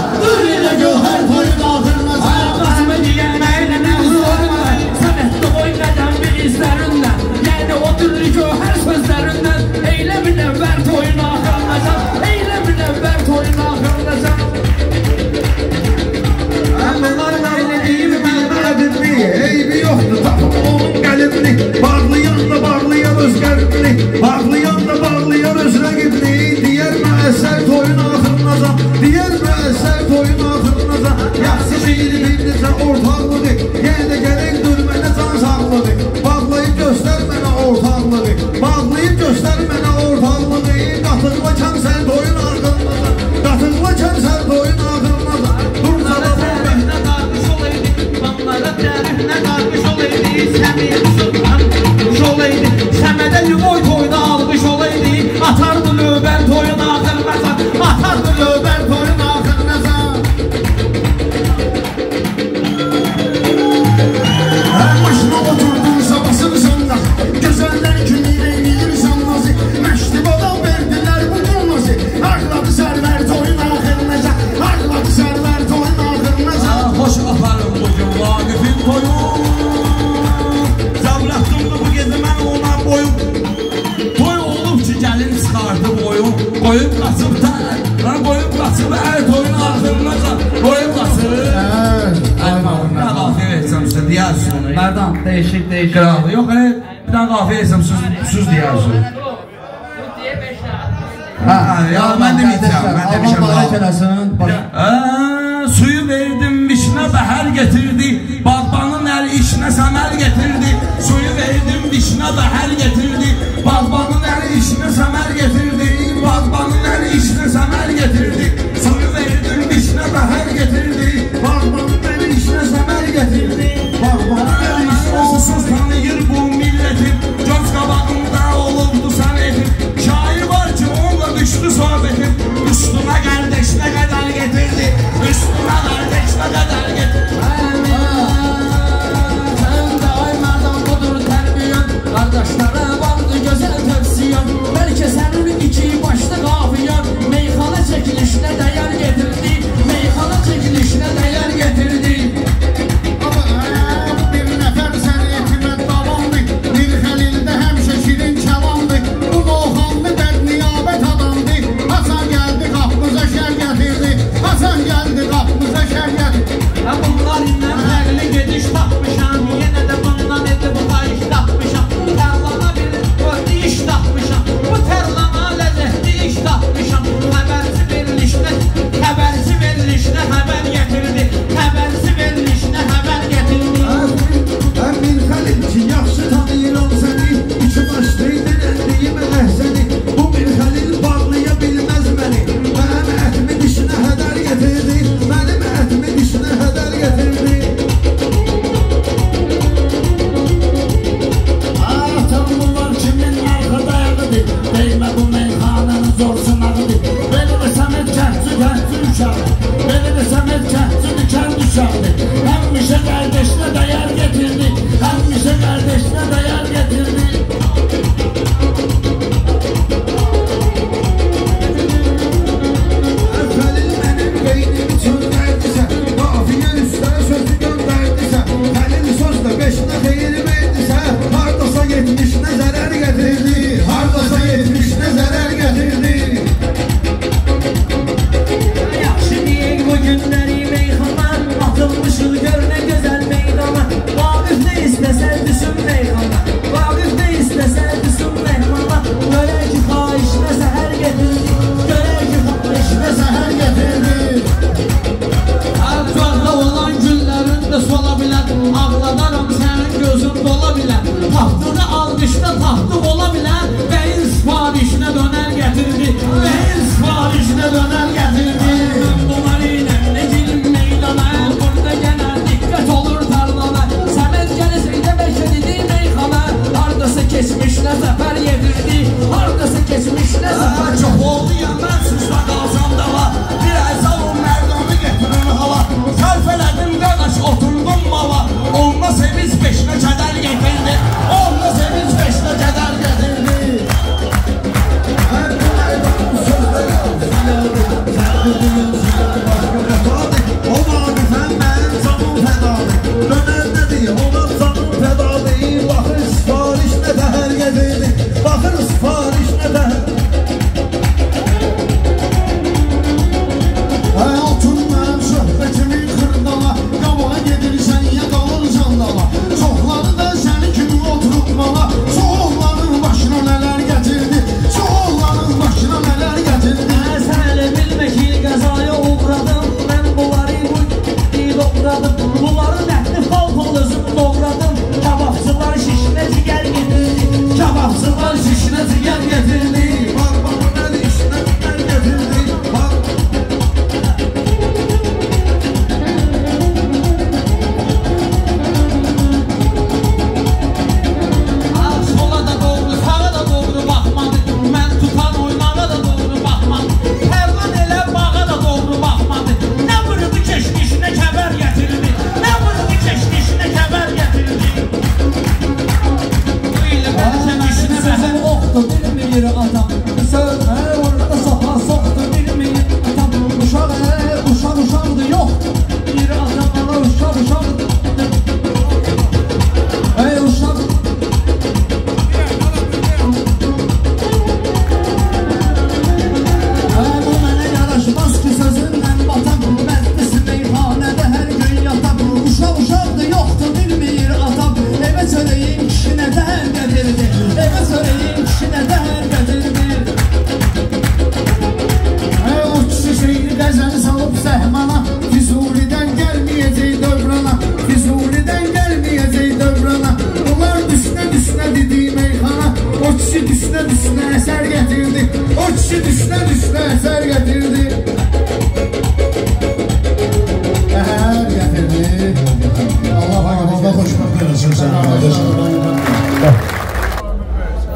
Suyu verdim dişine bahar getirdi. Bağmanın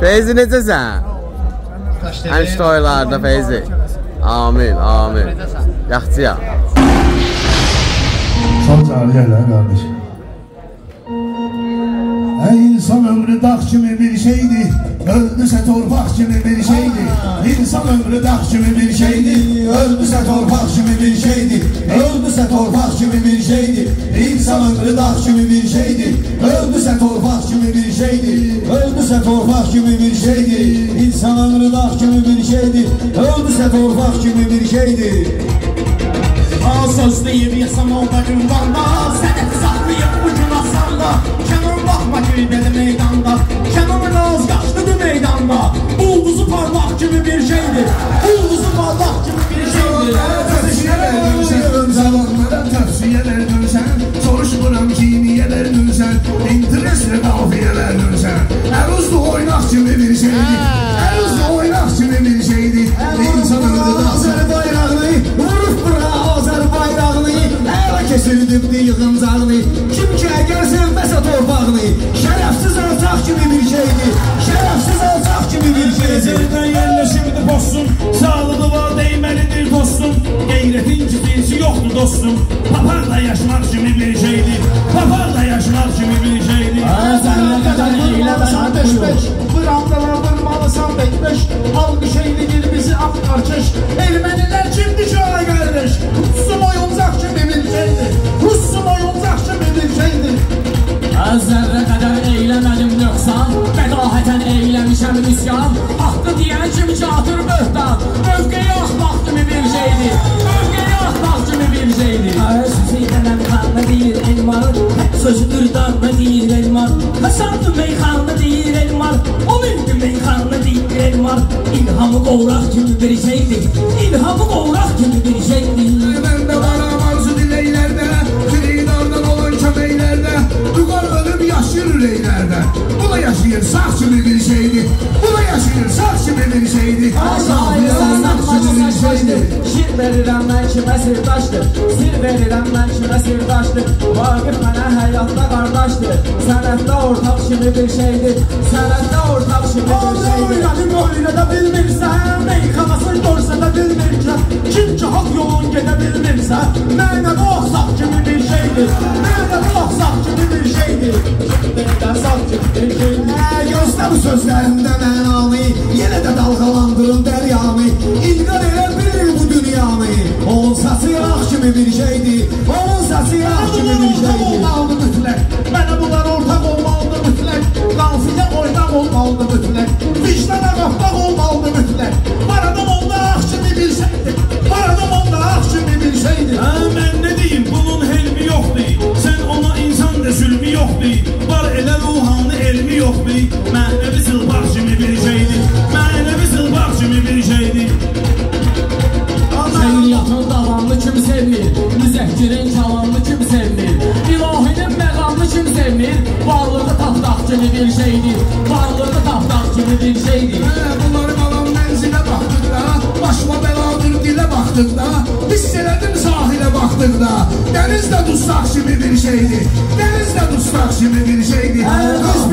Feyzi necəsən? Həmiş toylarda Feyzi. Amin, amin. Yaxçıya. Çox çağırıqlar qardaş. Ey insan ömrü dağ kimi bir şeydir, öldüsə torpaq kimi bir şeydir. İnsan ömrü dağ kimi bir şeydir, öldüsə torpaq kimi bir şeydir. Öldüsə torpaq kimi bir şeydir. İnsan ömrü dağ kimi bir şeydir, öldüsə torpaq kimi bir şeydir. Öldüsə torpaq kimi bir şeydir. İnsan ömrü dağ kimi bir şeydir, öldüsə torpaq kimi bir şeydir. Ağsızlıyım yasamalda gündanda, sədəti saxlayıb bu gün asanda. Kənar baxma göybədi meydanda, kənar naz qaçdıdır meydanda. Ulduzu parlaq kimi bir şeydir, ulduzu parlaq kimi bir şeydir. Təfsiyələr dönsən, zavallıdan təfsiyələr dönsən. Soruşmuram ki, niyələr dönsən, intereslə qafiyələr dönsən. Əruzlu oynaq kimi bir şeydir, əruzlu oynaq kimi bir şeydir. İnsanlıqda dağsər bayraqlı, vurub bura azər bayraqlı. Ələ kesildim diğim zağlı, kim ki əgər sevməsə torpağlı. Şərəfsiz alçaq kimi bir şeydir, şərəfsiz alçaq kimi bir şeydir. Zirdən yerləşimdir bozsun, sağlığı var deyməlidir dostum. Qeyrətin citinsi yoxdur dostum, paparla yaşmaq kimi bir şeydir, paparla yaşmaq kimi bir şeydir. Sənlə qədər heyləməsən döşmək, bıramdalandırmalısan dəkmək. Alqış eylidir bizi af qarçış, elmənilər kimdir ki ona qardaş. Rusum oyuncaq kimi bir şeydir, rusum oyuncaq kimi bir şeydir. Zərrə qədər eyləmədim nöqsan, bədahətən eyləmişəm üsyan. Haqqı deyən kimi çatır böhtan, mövqeyi axmaq kimi bir şeydir, mövqeyi axmaq kimi bir şeydir. Sözü dənəm qanlı deyir elmar, sözüdür darlı deyir elmar. Həsandı meyxanlı deyir elmar, onundu meyxanlı deyir elmar. İlhamı qovraq kimi bir şeydir, ilhamı qovraq kimi bir şeydir. Məndə varam arzu diləklərdə, tülidardan olan köməklərdə. Duqar ölüm yaşır ürəklərdə, bu da yaşayır sağ kimi bir şeydir, bu da yaşayır sağ kimi bir şeydir. Sağdır, sağdır, sağdır, sağdır. Şir verirəm mən kimə sirdaşdır, sir verirəm mən kimə sirdaşdır. Vaqif mənə həyatda qardaşdır, sənətdə ortaq kimi bir şeydir, sənətdə ortaq kimi bir şeydir. Oynadım oynada bilmirsə, meyxanasın dorsada bilmirsə. Kim ki haq yolun gedə bilmirsə, mənədə oxsaq kimi bir şeydir, mənədə oxsaq kimi bir şeydir. Kimdən sağ kimi bir şeydir. Gözlə bu sözlərimdə mənanı, yenə də dalğalandırın dəryanı. İlqar elə bilir bu dünyanı, onun səsi yağ kimi bir şeydir, onun səsi yağ kimi bir şeydir. Mənə bunlar ortaq olmalıdır mütləq, qalsıya oynaq olmalıdır mütləq, vicdana qaplaq olmalıdır mütləq. Var adam onda ağ kimi bir şeydir, var adam onda ağ kimi bir şeydir. Mən nə deyim, bunun helmi yoxdur, sən ona insan da zülmü yoxdur. Var elə ruhanlı elmi yoxdur, mənəvi zılbaq kimi bir şeydir, mənəvi zılbaq kimi bir şeydir. Şəriyyatın davamlı kim sevmir, müzəkkirin kalanlı kim sevmir. İlahinin məqamlı kim sevmir, varlığı tapdaq kimi bir şeydir, varlığı tapdaq kimi bir şeydir. Bunların alan mənzilə baxdıqda, başma bəladır dilə baxdıqda, hiss elədim sahilə baxdıqda. Dəniz də dustaq kimi bir şeydir, dəniz də dustaq kimi bir şeydir.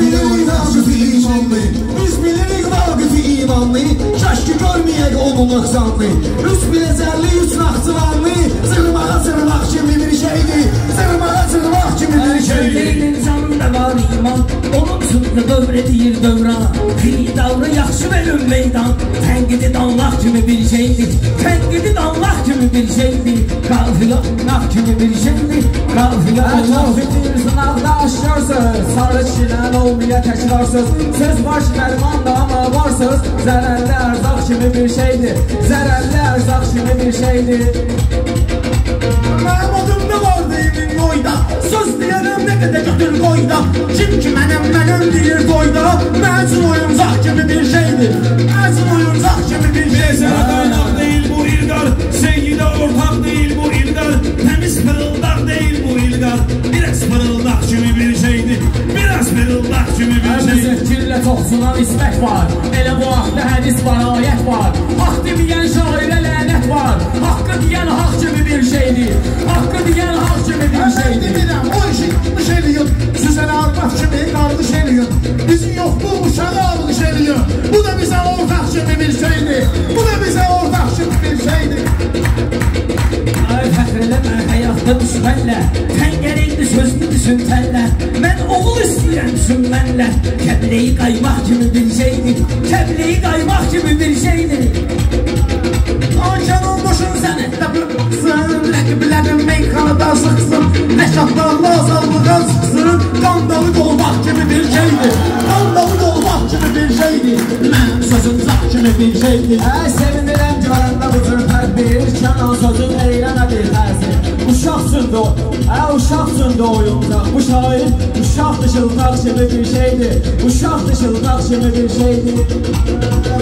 Biz bilirik vaqifi imanlı, biz bilirik vaqifi imanlı. Kəşki görməyək onun ıqsanlı, üç biləcərli, üç naxçıvanlı. Zırmağa zırmaq kimi bir şeydir, zırmağa zırmaq kimi bir şeydir. Şeylerin canında var iman, onun zırhlı dövrədir dövra. Xidavrı yaxşı bölüm meydan, tənqidi danlaq kimi bir şeydir, tənqidi danlaq kimi bir şeydir. Qafila oynaq kimi bir şeydir, qafila oynaq fitir sınavda aşırsız. Sarı çilən olmaya təkrarsız, söz baş mərmanda ama varsız. Zərərli ərzaq kimi bir şeydir, zərərli ərzaq kimi bir şeydir. Mənim adımda vardı emin boyda, söz deyərəm nə qədər götür qoyda. Kim ki mənəm deyir qoyda, məzun oyuncaq kimi bir şeydir, məzun oyuncaq kimi bir şeydir. Bezərə qaynaq deyil bu ilqar, sevgidə ortaq deyil bu ilqar. Təmiz fırıldaq deyil bu ilqar, biraz fırıldaq kimi bir şeydir, biraz fırıldaq kimi bir şeydir. Müzəkkirlə toxsuna ismək var, elə bu haqda hədis var, ayət var. Haq deməyən şairə lənət var, haqqı deyən haq kimi bir şeydir, haqqı deyən haq kimi bir şeydir. Biləm, o işi qış eləyir, süzəni armaq kimi qarqış eləyir, bizi yoxdur uşağı alqış eləyir. mənlə, təngərəkli sözlü düşüntənlə, mən oğul istəyirəm düşünmənlə. Kəbləyi qaymaq kimi bir şeydir, kəbləyi qaymaq kimi bir şeydir. Ancan olmuşun səni, təbirsin, rəqiblərin meykanı da sıxsın, məşatlarla azallıqan sıxsın, qandalı qolmaq kimi bir şeydir, qandalı qolmaq kimi bir şeydir, mənim sözüm zaq kimi bir şeydir. Hə, sevinirəm civarında bu cür tədbir, kənan sözün eylənə bir həzir. Uşaqsındı o, uşaqsındı oyunda. Bu şair uşaq dışıltaq kimi bir şeydir, uşaq dışıltaq kimi bir şeydir.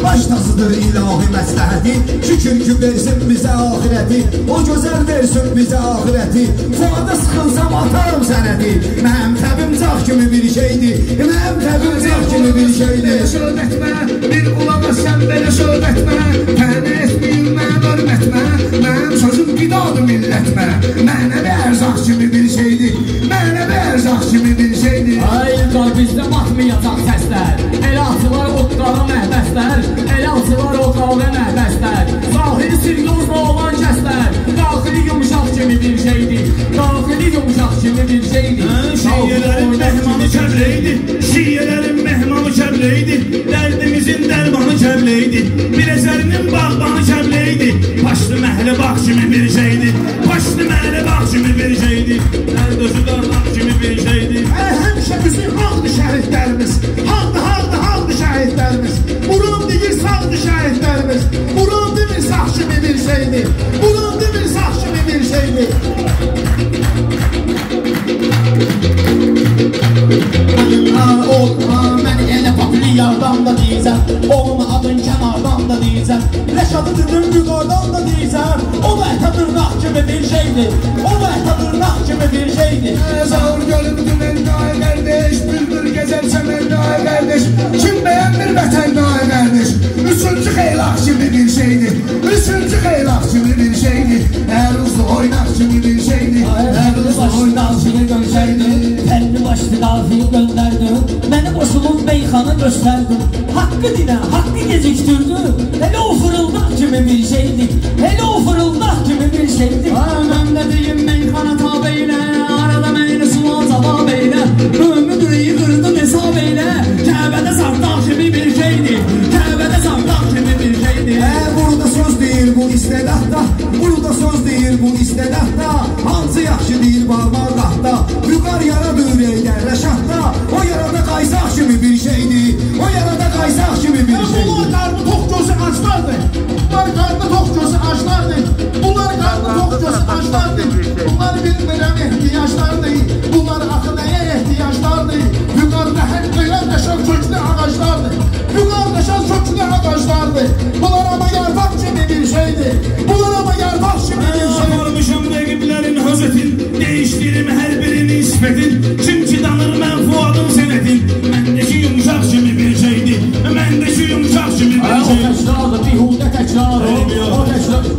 Baştasıdır ilahi məsləhəti, şükür ki versin bizə ahirəti, o gözəl versin bizə ahirəti. Fuada sıxılsam atarım sənədi, mənim təbim caq kimi bir şeydir, mənim təbim caq kimi bir şeydir. Şöv etmə, bir ulama sən belə şöv etmə, tənə etməyim mən örmətmə, mənim sözüm qidadır millətmə. Mənəvi ərzaq kimi bir şeydir, mənəvi ərzaq kimi bir şeydir. Ay ilqar bizdə batmayacaq səslər, elə atılar otlara məhbəslər, elə atılar otlara məhbəslər. Zahiri sirqozda olan kəslər, daxili yumuşaq kimi bir şeydir, daxili yumuşaq kimi bir şeydir. Şiyyələrin məhmanı kəbləydi, şiyyələrin məhmanı kəbləydi, dərdimizin dərmanı kəbləydi, bir əsərinin bağbanı kəbləydi, paşlı məhli bağ kimi bir şeydir. Başlı məhlə bağ kimi bir şeydir, əldözü darlaq kimi bir şeydir. Həmşə bizim haqlı şəhidlərimiz, haqlı şəhidlərimiz, burun deyir sağlı şəhidlərimiz, burun demir sağ kimi bir şeydir, burun demir sağ kimi bir şeydir. Məni elə papili yardan da deyəcəm, onun adın kənardan da deyəcəm, rəşadı düdün yuqardan da deyəcəm. O vəhdə dırnaq kimi bir şeydir, o vəhdə dırnaq kimi bir şeydir. Zahur gölümdü mən dahi qardeş, bülbül gəzərsə mən dahi qardeş, kim bəyəndir vətən dahi qardeş. Üçüncü xeylaq kimi bir şeydir, üçüncü xeylaq kimi bir şeydir, hər uzlu oynaq kimi bir şeydir, hər uzlu oynaq kimi bir şeydir. Pərli başlı qafiyi göndərdim, məni qoşulun meyxanı göstərdim, haqqı dinə, haqqı gecikdirdim. Elə o fırıldaq kimi bir şeydir, elə o fırıldaq kimi bir şeydir. Məmlə deyim meyxana tab eylə, arada məyli sula cavab eylə, ömrüyü qırdım hesab eylə. Kəbədə sardaq kimi bir şeydir, Kəbədə sardaq kimi bir şeydir. Burada söz deyir bu istedahda, burada söz deyir bu istedahda, hansı yaxşı deyir barmaqda, yuqar yara böyrəkdə rəşadda. O yarada qaysaq kimi bir şeydir, o yarada qaysaq kimi bir şeydir. Bunlar qarnı tox gözü açlardır, bunlar qarnı tox gözü açlardır, bunlar qarnı tox gözü açlardır, bunlar bilmirəm ehtiyaclardır, bunlar axı nəyə ehtiyaclardır. Yuqarda hər qeyləşən köklü ağaclardır, yuqardaşan köklü ağaclardır. Bunlar ama yarpaq kimi bir şeydir, bunlar ama yarpaq kimi bir şeydir. Varmışam rəqiblərin hözetin, değişdirim hər birini ispetin, çünki danır mən fuadım senedin. Məndəki yumuşaq kimi bir şeydir, məndəki yumuşaq kimi bir şeydir. O təkrarı, bihudə təkrarı, o təkrarı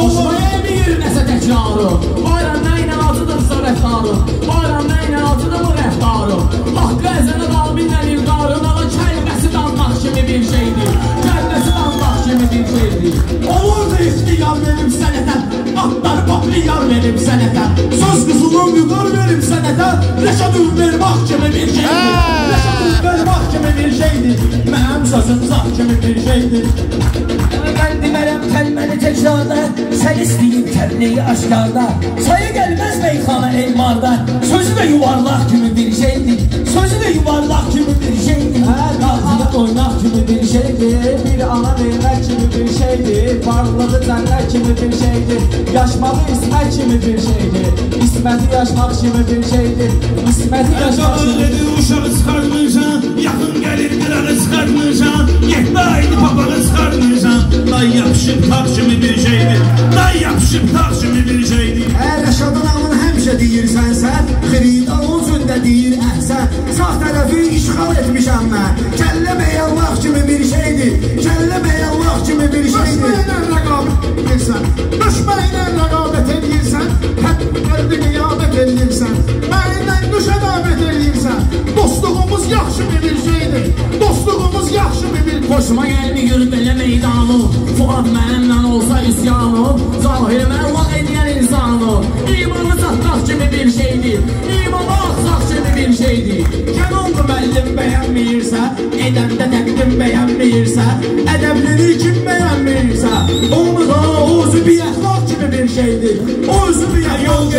olmaya bir nəsə təkrarı. Bayram nəylə acıdırsa rəftarı, bayram nəylə acıdır bu rəftarı. Haqqı əzələ dalminlə ilqarın, ala kəlməsi danmaq kimi bir şeydir, kəlməsi danmaq kimi bir şeydir. Olurdu istiyar verim sənətən, atları papliyar verim sənətən, söz qızılın yuqar verim sənətən. Rəşad ümvermaq kimi bir şeydir, rəşad ümvermaq kimi bir şeydir, mənim sözüm zah kimi bir şeydir. Mən demərəm kəlməni təkrarda, sən istəyib kəbləyi aşkarda, saya gəlməz meyxana elmarda, sözü də yuvarlaq kimi bir şeydir, sözü də yuvarlaq kimi bir şeydir. Hər qazılıq oynaq kimi bir şeydir, bir ana vermək kimi bir şeydir, varlığı cənnət kimi bir şeydir, yaşmağı ismət kimi bir şeydir, isməti yaşmaq kimi bir şeydir, isməti yaşmaq kimi bir şeydir. Uşağı çıxartmayacaq, yaxın gəlir qıranı çıxartmayacaq, yetmə aydı papağı çıxartmayacaq. Day yapışıb taq kimi bir şeydir, day yapışıb taq kimi bir şeydir. Rəşadın ağını həmişə deyirsən sən, xirida onun cündə deyir əhsən. Sağ tərəfi işğal etmişəm mən, kəllə bəyallaq kimi bir şeydir, kəllə bəyallaq kimi bir şeydir. Düşmə ilə rəqabət edirsən, düşmə ilə rəqabət edirsən, hədbərdə qiyabət edirsən, məndən düşə davət edirsən. Dostluğumuz yaxşı bir şeydir, dostluğumuz yaxşı bir qoşma gəlmi yürüb elə meydanı, Fuad mənimlə olsa isyanı, zahir mən var ediyən insan.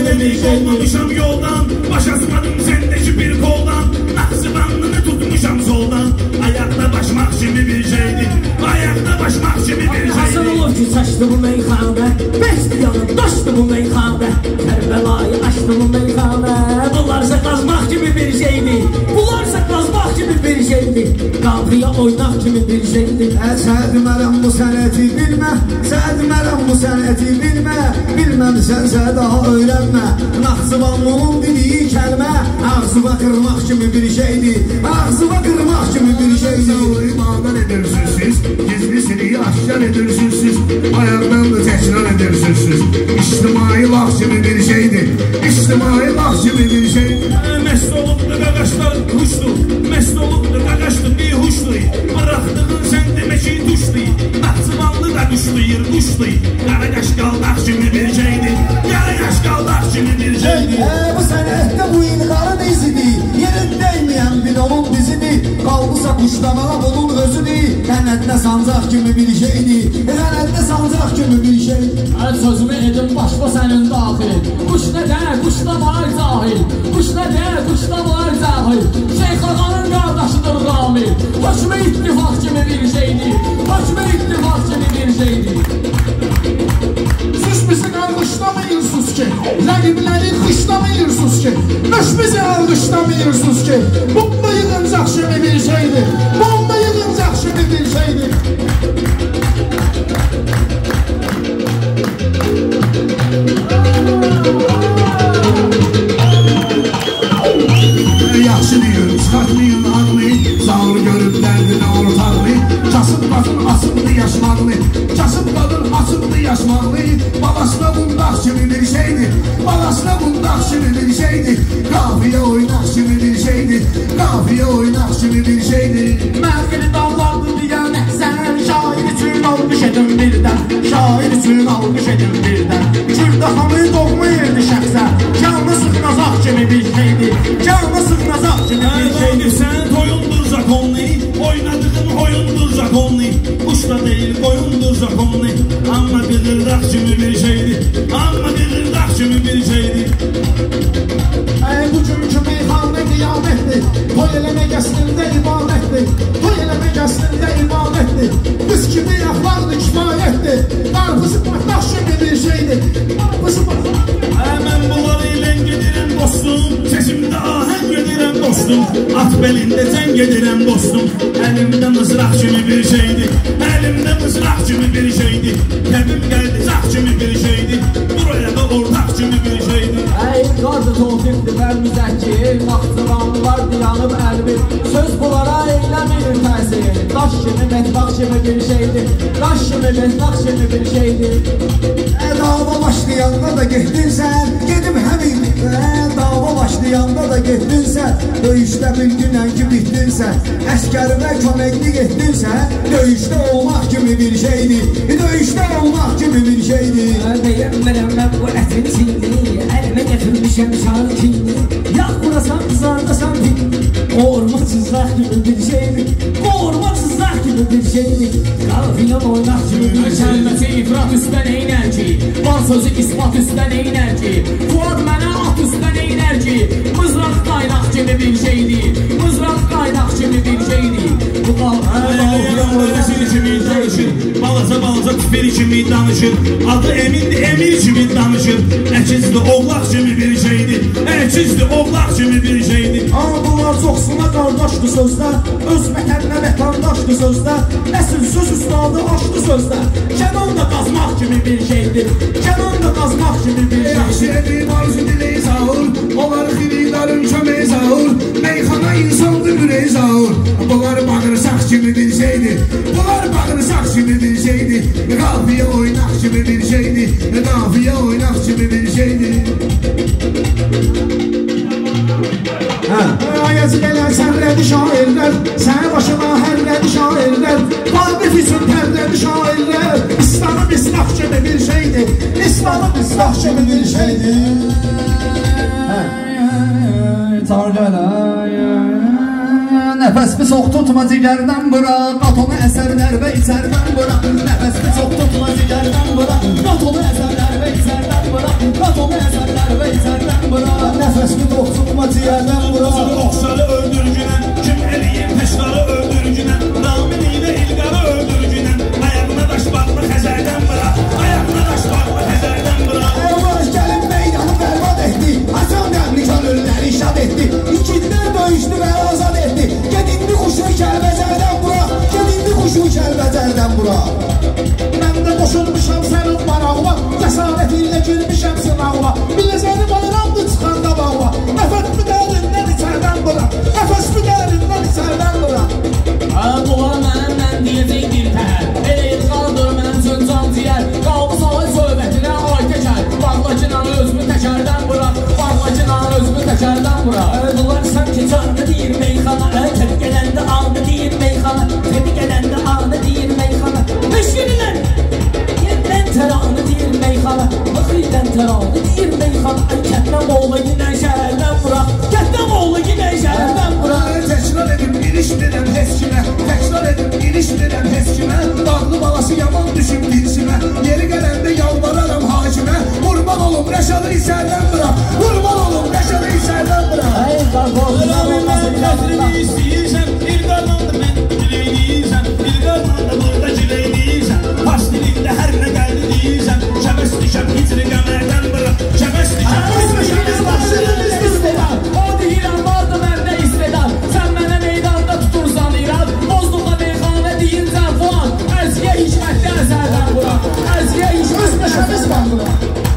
Gelmedi olmuşam yoldan, başasmadım sendeki bir koldan. Naksıbanını tutmuşam soldan. Ayakta başmak şimdi bir şeydi, ayakta başmak şimdi bir şeydi. Hasan olur ki saçtı bu meyxanda, beşti yanım doştu bu meyxanda. Kerbelayı açtı bu meyxanda. Bunlar saklasmak gibi bir şeydi, bunlar saklasmak gibi bir şeydi. Qabriya oynak gibi bir şeydi. Sədmərəm bu sənəti bilmə, sədmərəm bu sənəti bilmə. Bilməmsənsə daha öyrənmə. Naxçıvanlının dediyi kəlmə ağzıma qırmaq kimi bir şeydi, ağzıma qırmaq kimi bir şeydi. İmandan edirsiniz siz, gizlisini aşkar edirsiniz siz, ayaqdan da təkrar edirsiniz siz. İctimai vaxt kimi bir şeydi, İctimai vaxt kimi bir şeydi. Məst olubdur qaqaşlar huşdu, məst olubdur qaqaşdı bir huşdu. Bıraxdığın sən demək ki tuşdu, Naxçıvanlı da düşdüyür quşdu. Qaraqaş qaldaq kimi bir şeydi, qaraqaş qaldaq kimi bir şeydi. Bu sənətdə bu inqarın izidir, yerin dəyməyən bir onun dizidir. Qalqısa quşlamağa bunun özüdür, qənətdə sancaq kimi bir şeydir, qənətdə sancaq kimi bir şeydir. Sözümü edin başqa sənin daxil, quş nə də, quşla var zahil, quş nə də, quşla var zahil. Şeyx Ağanın qardaşıdır Ramil, hökmə ittifaq kimi bir şeydir, hökmə ittifaq kimi bir şeydir. Alqışlamayırsınız ki, rəqibləri qışlamayırsınız ki, nöşbizi alqışlamayırsınız ki, bomba yığıncaq kimi bir şeydir, bomba yığıncaq kimi bir şeydir. Yaxşı deyir, çıxartmayın ağını, zağır görüb dərdini ortağını, kasıb qadın asıbdı yaşmağını, kasıb qadın asıbdı yaşmağını. Balasına bundaq kimi bir şeydi, balasına bundaq kimi bir şeydi. Qafiyə oynaq kimi bir şeydi, qafiyə oynaq kimi bir şeydi. Mərqini dallardı deyən əhsən, şair üçün alqış edin birdən, şair üçün alqış edin birdən. Kürdə xanı doğma yerdi şəxsə, canlı sıxnazaq kimi bir şeydi, canlı sıxnazaq kimi bir şeydi. Sən toyundur zakonlu, oynadığın hoyundur zakonlu, quşla deyil qoyundur zakonlu. Amma qıqırdaq kimi bir şeydi, amma qıqırdaq kimi bir şeydi. Bugünkü meyxanə qiyamətdir, toy eləmə qəslində ibadətdir, toy eləmə qəslində ibadətdir. Qız kimi yaxlardır kifayətdir, qarpızı patlaş kimi bir şeydir, qarpızı patlaş. Mən bunları ilə gedirəm dostum, sesimdə ahəng gedirəm dostum, at belində cəng gedirəm dostum. Əlimdə mızraq kimi bir şeydir, əlimdə mızraq kimi bir şeydir. Təbim gəldi zaq kimi bir şeydir, buraya da ortaq kimi bir şeydir. Qardı tofiqdir və müzəkir, Naxçıvanlılar diyanıb əlbir, söz bunlara eyləmir təsir. Daş kimi, mətbaq kimi bir şeydir, daş kimi, mətbaq kimi bir şeydir. Dava başlayanda da getdin sən, gedib həmin, dava başlayanda da getdin sən. Döyüşdə bilginən ki bitdin sən, əskərimə köməkli getdin sən. Döyüşdə olmaq kimi bir şeydir, döyüşdə olmaq kimi bir şeydir. Bəyənmərəməm bu ətin sindir, əlmə gətirmiş şəm şarkini, yax burasam kızardasan dinli. Qormaq sızlaq gibi bir şeydi, qormaq sızlaq gibi bir şeydi. Qafiyə oynaq kimi bir şeydi. Kəlməti ifrat üstən eynər ki, var sözü ispat üstən eynər ki, Fuad mənə at üstən eynər ki, mızraq qaynaq kimi bir şeydi, mızraq qaynaq kimi bir şeydi. Bu qalqı kimi danışır, balaca küperi kimi danışır, adı Emindir, Emir kimi danışır. Əkizli oğlaq kimi bir şeydi, əkizli oğlaq kimi bir şeydi. Ama bunlar çoxsuna qardaşdı sözdə, öz vətənlə vətandaşdı sözdə, əsil söz üstadı aşdı sözdə. Kənan da qazmaq kimi bir şeydi, Kənan da qazmaq kimi bir şeydi. Yaxşı edib arzu diləyi zahur, onlar xiridarın köməyi zahur, meyxana insandır ürəyi zahur. Bunlar bağırsaq kimi bir şeydi, bunlar bağırsaq kimi bir şeydi. Qafiyə oynaq kimi bir şeydi, qafiyə oynaq kimi bir şeydi. Ayazı gələn sərrədi şairlər, səni başına hərrədi şairlər, Vaqif üçün tərrədi şairlər. İslamın islah kimi bir şeydir, İslamın islah kimi bir şeydir. Nəfəsini çox tutma cigərdən bıraq, qatonu əsərlər və içərdən bıraq. Nəfəsini çox tutma cigərdən bıraq, qatonu əsərlər və içərdən bıraq, qatonu əsərlər və içərdən bıraq. səski toxsunma ciyərdən bura. Oxşarı öldürgünən, kim eləyir peşqarı öldürgünən, Naminiyinə ilqarı öldürgünən, ayağına daş bağlı xəzərdən bura, ayağına daş bağlı xəzərdən bura. Erbaş gəlib meydanı bərbad etdi, Hasan Dəmnikan ölüləri şad etdi, İkinlər döyüşdü və azad etdi, gedindi quşu Kəlbəcərdən bura, gedindi quşu Kəlbəcərdən bura. Mən də qoşulmuşam sənin marağıma, cəsadətinlə girmişəm sınağıma, biləcəni bayramdır çıxanda bağıma, nəfəs müdərindən içərdən bura, nəfəs müdərindən içərdən bura. Bunlar mənimlə deyəcək bir təhər, elə ilqandır mənim üçün can ciyər, qalbısalı söhbətinə ay təkər, bağlakinanı özümü təkərdən bura, bağlakinanı özümü təkərdən bura. Bunlar sən ki canlı deyir meyxana, tək gələndə anı deyir meyxana, tək gələndə anı deyir meyxana, Meşginiler! Teranı deyir meyxana, Mıxridən teranı deyir meyxana, Kətnəm oğlu yinən şəhərdən bura, Kətnəm oğlu yinən şəhərdən bura. Təkrar edib iniş biləm heç kimə, Təkrar edib iniş biləm heç kimə, Dağlı balası yaman düşüb dilçimə, Yeri gələndə yalvararam hakimə, Qurban olum Rəşadı içərdən bura, Qurban olum Rəşadı içərdən bura. Rəbi mən tədrini istəyirsən, Bir qanandı mən diləyirsən, Bir qanandı burada ciləyirsən, Fars dilində hər nə gəldi, Şəbəs düşəm hicri qəmərdən bura, Şəbəs düşəm hicri qəmərdən bura. O deyirəm vardı məndə istedad, Sən mənə meydanda tutursan irad, Bozluqa meyxanə deyincən falan, Əziyə hikmətdə əsərdən bura, Əziyə hikmətdə əsərdən bura.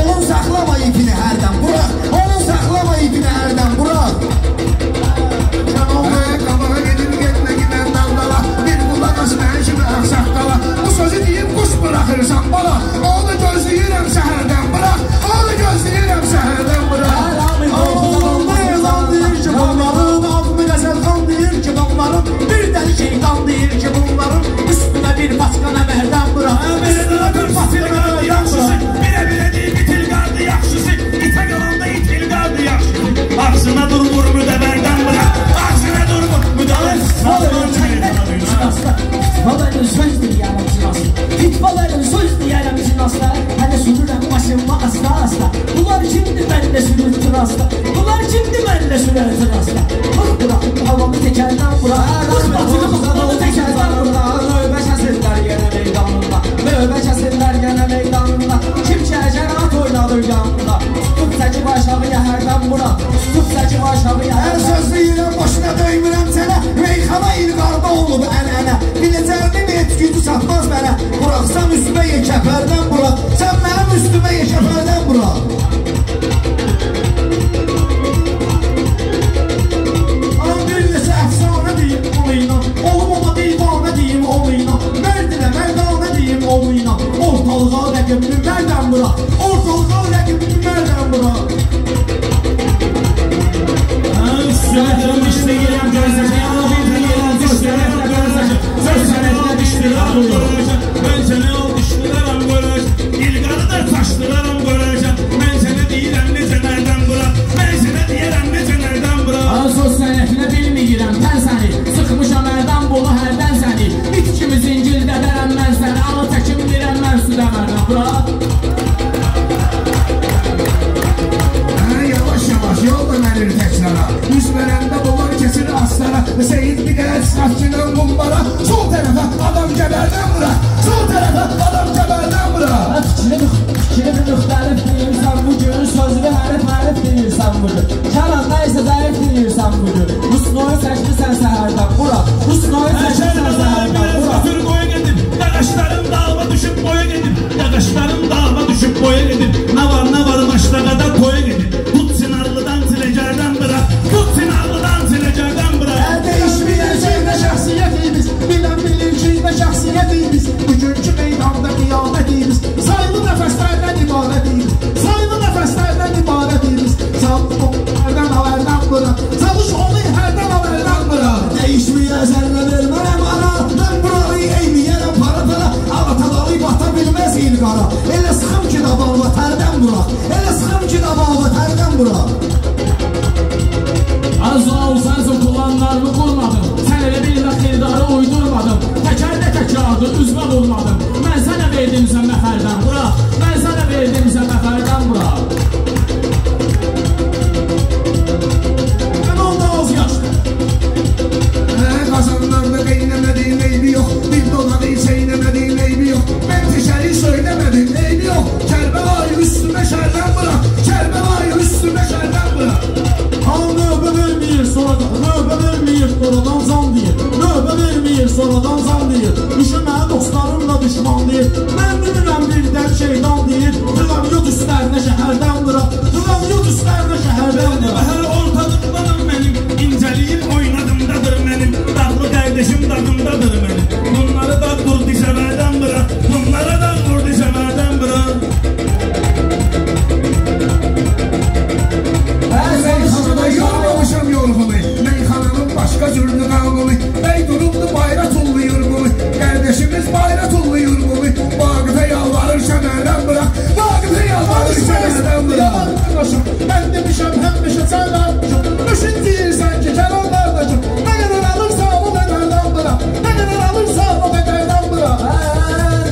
Onun saxlama ipini hərdən bura, Onun saxlama ipini hərdən bura. Kənonaya qabağa gedib getmə gibən daldala, Bir qulaq az mənim kimi əxsaq qala, Bu sözü deyib quş bıraxırsan bala, Onu gözləyirəm səhərdən bura, Onu gözləyirəm səhərdən bura. Ağılda elan deyir ki, Onların adını qəsəlxan deyir ki, Onların bir dəli şeytan deyir ki, Bunların üstünə bir başqana mərdən bura, Üstünə bir başqana mərdən bura. Birə-birə deyib itil qardı yaxşısı, İtə qalanda itil qardı yaxşısı, Ağzına durmur müdəbərdən bura, Ağzına durmur müdəbərdən bura. Balarım söz deyərəm cinasla, Fitbalarım söz deyərəm cinasla, Hələ sürürəm başımma asla-asla, Bunlar kimdir mənlə sürür cinasla, Bunlar kimdir mənlə sürür cinasla. Hıx bura, havamı təkərdən bura, Hıx batırım havamı təkərdən bura. Növbə kəsirlər yenə meydanında, Növbə kəsirlər yenə meydanında, Kim kərgər at oynadır yanında, Tutub səkib aşağı yəhərdən bura, Tutub səkib aşağı yəhərdən bura. Hər söz deyirəm başına döymirəm sənə, Meyxana ilqarda olub ən-ənə, Biləcərdim etgücü çatmaz mənə, Buraxsam üstümə ye kəpərdən bura, Sən mənim üstümə ye kəpərdən bura. Anam bir neçə əfsanə deyim onu inan, Olum ona divanə deyim onu inan, Mərdinə mərdanə deyim onu inan, Ortalığa rəqibli mərdən bura, Ortalığa rəqibli mərdən bura. Üstümətəm işdə girəm gözləcəm, Mən sənə aldışdıraram qoraş, İlqarı da taşdıraram qoraşam, Mən sənə deyirəm necə nərdən bura, Mən sənə deyirəm necə nərdən bura. Söz sənətinə bilməyirəm tən səni, Sıxmışam ərdən bolu hərdən səni, İt kimi zingildədərəm mən səni, Alı təkim dirəm mən südə mərdən bura. Yavaş-yavaş yol dönəlir təklara, Üz verəndə bular kəsir aslara, Seyidli qələt çıxatçının qumbara, Sol tərəfə adam kəbərdən bura, Sol tərəfə adam kəbərdən bura. Fikrini müxtəlif deyirsən bugün, Sözlü hərif deyirsən bugün, Kəranda isə zərif deyirsən bugün, Hüsnoyu çəkdirsən səhərdən bura, Hüsnoyu çəkdirsən səhərdən bura. Götür qoya gedib, Yaqaşlarım dağıma düşüb qoya gedib, Yaqaşlarım dağıma düşüb qoya gedib, Nə var nə var maşlaqada qoya gedib, Bugünkü meydanda qiyamətimiz, Saylı nəfəslərdən ibarətimiz, Saylı nəfəslərdən ibarətimiz, Çalış onu hərdən haberdən bura, Çalış onu hərdən haberdən bura. Dəyişməyən sənlə vermərəm ana, Mən burayı eyməyərəm para-para, Avataları bata bilməz ilqara, deyir, mən bilirəm birdən şeytan deyir, duram yod üstlərinə şəhərdən duram, duram yod üstlərinə şəhərdən duram. Hər ortadımdanım mənim, incəliyim oynadımdadır mənim, dağlı qardeşim dadımdadır mənim. Bunları da vurdu cəmərdən bıram, bunları da vurdu cəmərdən bıram. Meyxanada yormamışam yorğunu, meyxananın başqa cürünü qanunu, bəy durumdu bayra tullayır bunu, qardeşimiz bayra tullayır bunu, Vaqifə yalvarır şəmərdən bıram, Vaqifə yalvarır şəmərdən bıram. Mən demişəm həmişə sənlər üçün, müşün deyirsən ki, kərarlar da üçün, nə qədər alırsan o qədərdən bıram, nə qədər alırsan o qədərdən bıram.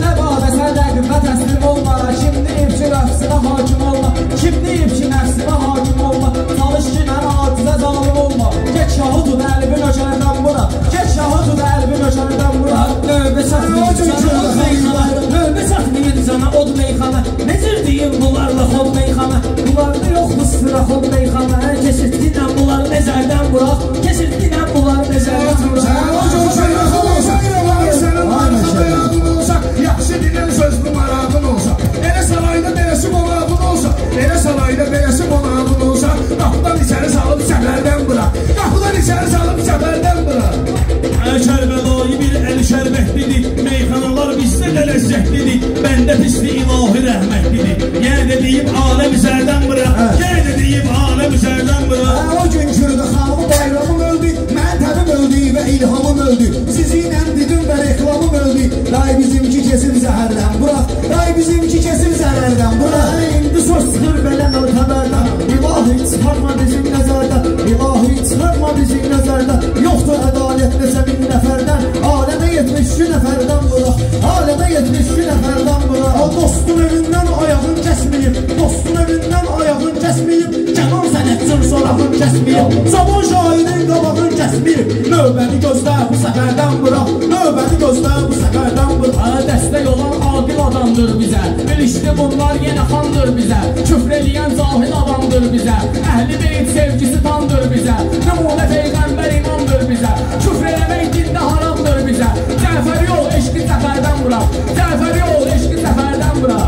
Nə badə sən də qüvvə təslim olma, kim deyib ki, nəfsinə hakim olma, kim deyib ki, nəfsinə hakim olma, çalış ki, mən acizə zalim olma, get şahudu da əlbi nökərdən bura, get şahudu da əlbi nökərdən bura. Növbə çatmayın sana od meyxana, növbə çatmayın sana od meyxana, ne cür deyim bunlarla xod meyxana, bunlarda yoxdur sıra xod meyxana, keçirtdinəm bunlar nəzərdən bura, keçirtdinəm bunlar nəzərdən bura. Sən o cür şeyləxə olsa, sənin marxada yadın olsa, yaxşı dinən sözlü maraqın olsa, elə sarayda beləsi monadın olsa, elə sarayda beləsi monadın olsa, qapıdan içəri salıb şəhərdən bura, qapıdan içəri salıb şəhərdən bura. Kərbəlayı bir əl şərbətlidir, meyxanalar bizdə də ləzzətlidir, bəndə pisli ilahi rəhmətlidir, yenə deyib aləm üzərdən bura, yenə deyib aləm üzərdən bura. O gün kürdü xalqı bayramım öldü, məntəbim öldü və ilhamım öldü, sizinlə didim və reklamım öldü, ray bizimki kesin zəhərdən bura, ray bizimki kesin zəhərdən bura. İndi söz çıxır belən ölkəbərdən, ilahi çıxarma bizim nəzərdən, ilahi çıxarma bizim nəzərdən, yoxdur ədalət nəsə bir nəfərdən, aləmə 72 nəfərdən bura, aləmə 72 nəfərdən bura. O dostun evindən ayağın kəsməyib, dostun evindən ayağın kəsməyib, kəman sənətçin sorağın kəsməyib, zaman şahinin qabağın kəsməyib, növbəni gözlər bu səfərdən bura, növbəni gözlər bu səfərdən bura. Dəstək olan aqil adamdır bizə, bilişdi bunlar yenə xandır bizə, küfr eləyən zahil adamdır bizə, əhli beyt sevgisi tandır bizə, nümunə peyqəmbər imandır bizə, küfr eləmək dində haramdır bizə, cəfəri ol eşqi səfərdən bura, cəfəri ol eşqi səfərdən bura.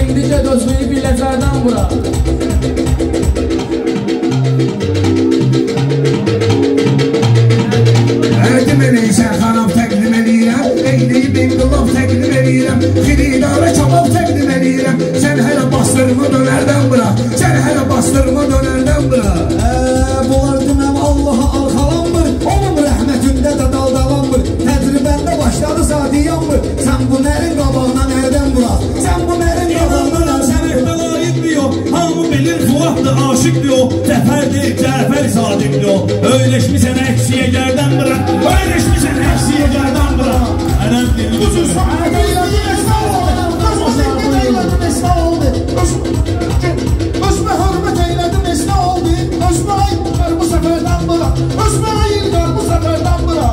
İndicə dözməyi biləcərdən bura. Əqdim eləysən xanam təqdim eləyirəm, eyləyib inqilab təqdim eləyirəm, xididara kabab təqdim eləyirəm, sən hələ bastırma dönərdən bura, sən hələ bastırma dönərdən bura. Bunlar deməm Allaha arxalanmır, onun rəhmətində də daldalanmır, təcrübəndə başladı sadiyanmır, sən bu nərin qabağına nərdən bura, sən bu nərin qabağına nərdən bura. Hamı bilir Fuad'dır, aşıqdır o, Cəfərdir, Cəfər sadimdir o, öyləşmişən əksiyəgərdən bura, öyləşmişən əksiyəgərdən bura. Ərəm dili uzun sahədə ilədim əsnaf oldu, özüm zəngin eylədim əsnaf oldu, özümə hörmət eylədim əsnaf oldu, özümə ayıqlar bu səfərdən bura, özümə ayıqlar bu səfərdən bura.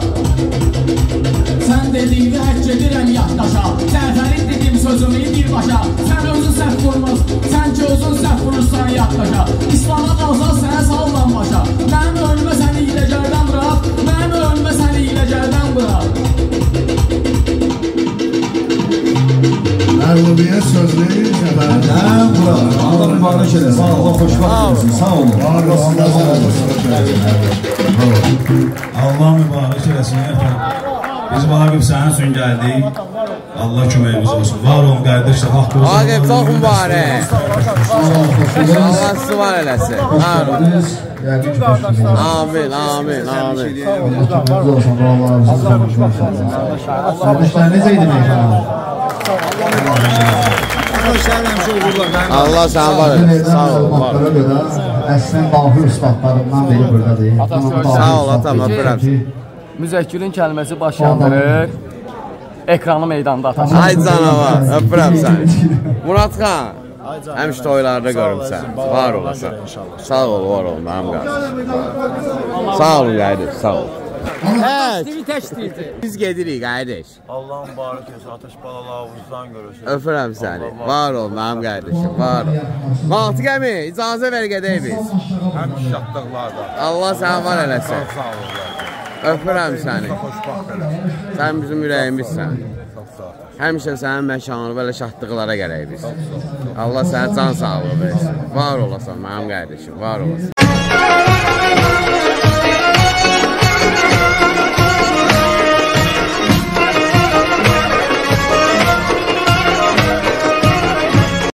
Sən dediyini həkk edirəm yaxdaşa, Cəfərin dedim sözümü birbaşa, sən özün səhv vurmaz, sən ki özün səhv vurursan yaxdaşa, İslama qalsan sənə sallan başa, mənim ölmə səni iləcərdən bıraq, mənim ölmə səni iləcərdən bıraq. Ərlubiyyət sözləri Cəfərdən bura. Allah mübarək edin, sağ olun, xoş baxdınızın, sağ olun. Allah mübarək edəsin, efendim. Biz Vaqif sənin üçün gəldik, Allah köməyimiz olsun. Var olun, qardaşlar, haqq olsun. Vaqif, çox mübarək. Allah'sı var eləsi. Amin, amin, amin. Allah'ımız olsun, Allah'ımız olsun. Qardaşlar, necə idi meyxana? Allah səni var elə, sağ olun. Əslən Vaqif üstadlarından biri buradadır. Sağ ol, atam, öpürəm. Müzəkkülün kəlməsi baş yandırır, ekranı meydanda Ataş. Ay canavar, öpürəm səni. Muradxan, həmişə toylarda görürüm səni, var olasın. Sağ ol, var ol, mənim qardaşım. Sağ olun, qardaş, sağ ol. Biz gedirik, qardaş. Allah'ın mübarək olsun, Ataş balalarımızdan görürsün. Öpürəm səni, var ol, mənim qardaşım, var ol. Maltı qəmi, icazə ver gedək biz. Həm şadlıqlarda. Allah səni var eləsin. Sağ olun, qardaş. Öpürəm səni, sən bizim ürəyimizsən. Həmişə sənin məkanını belə şadlıqlara gələk biz. Allah sənə can sağlığı versin. Var olasan mənim qardaşım, var olasan.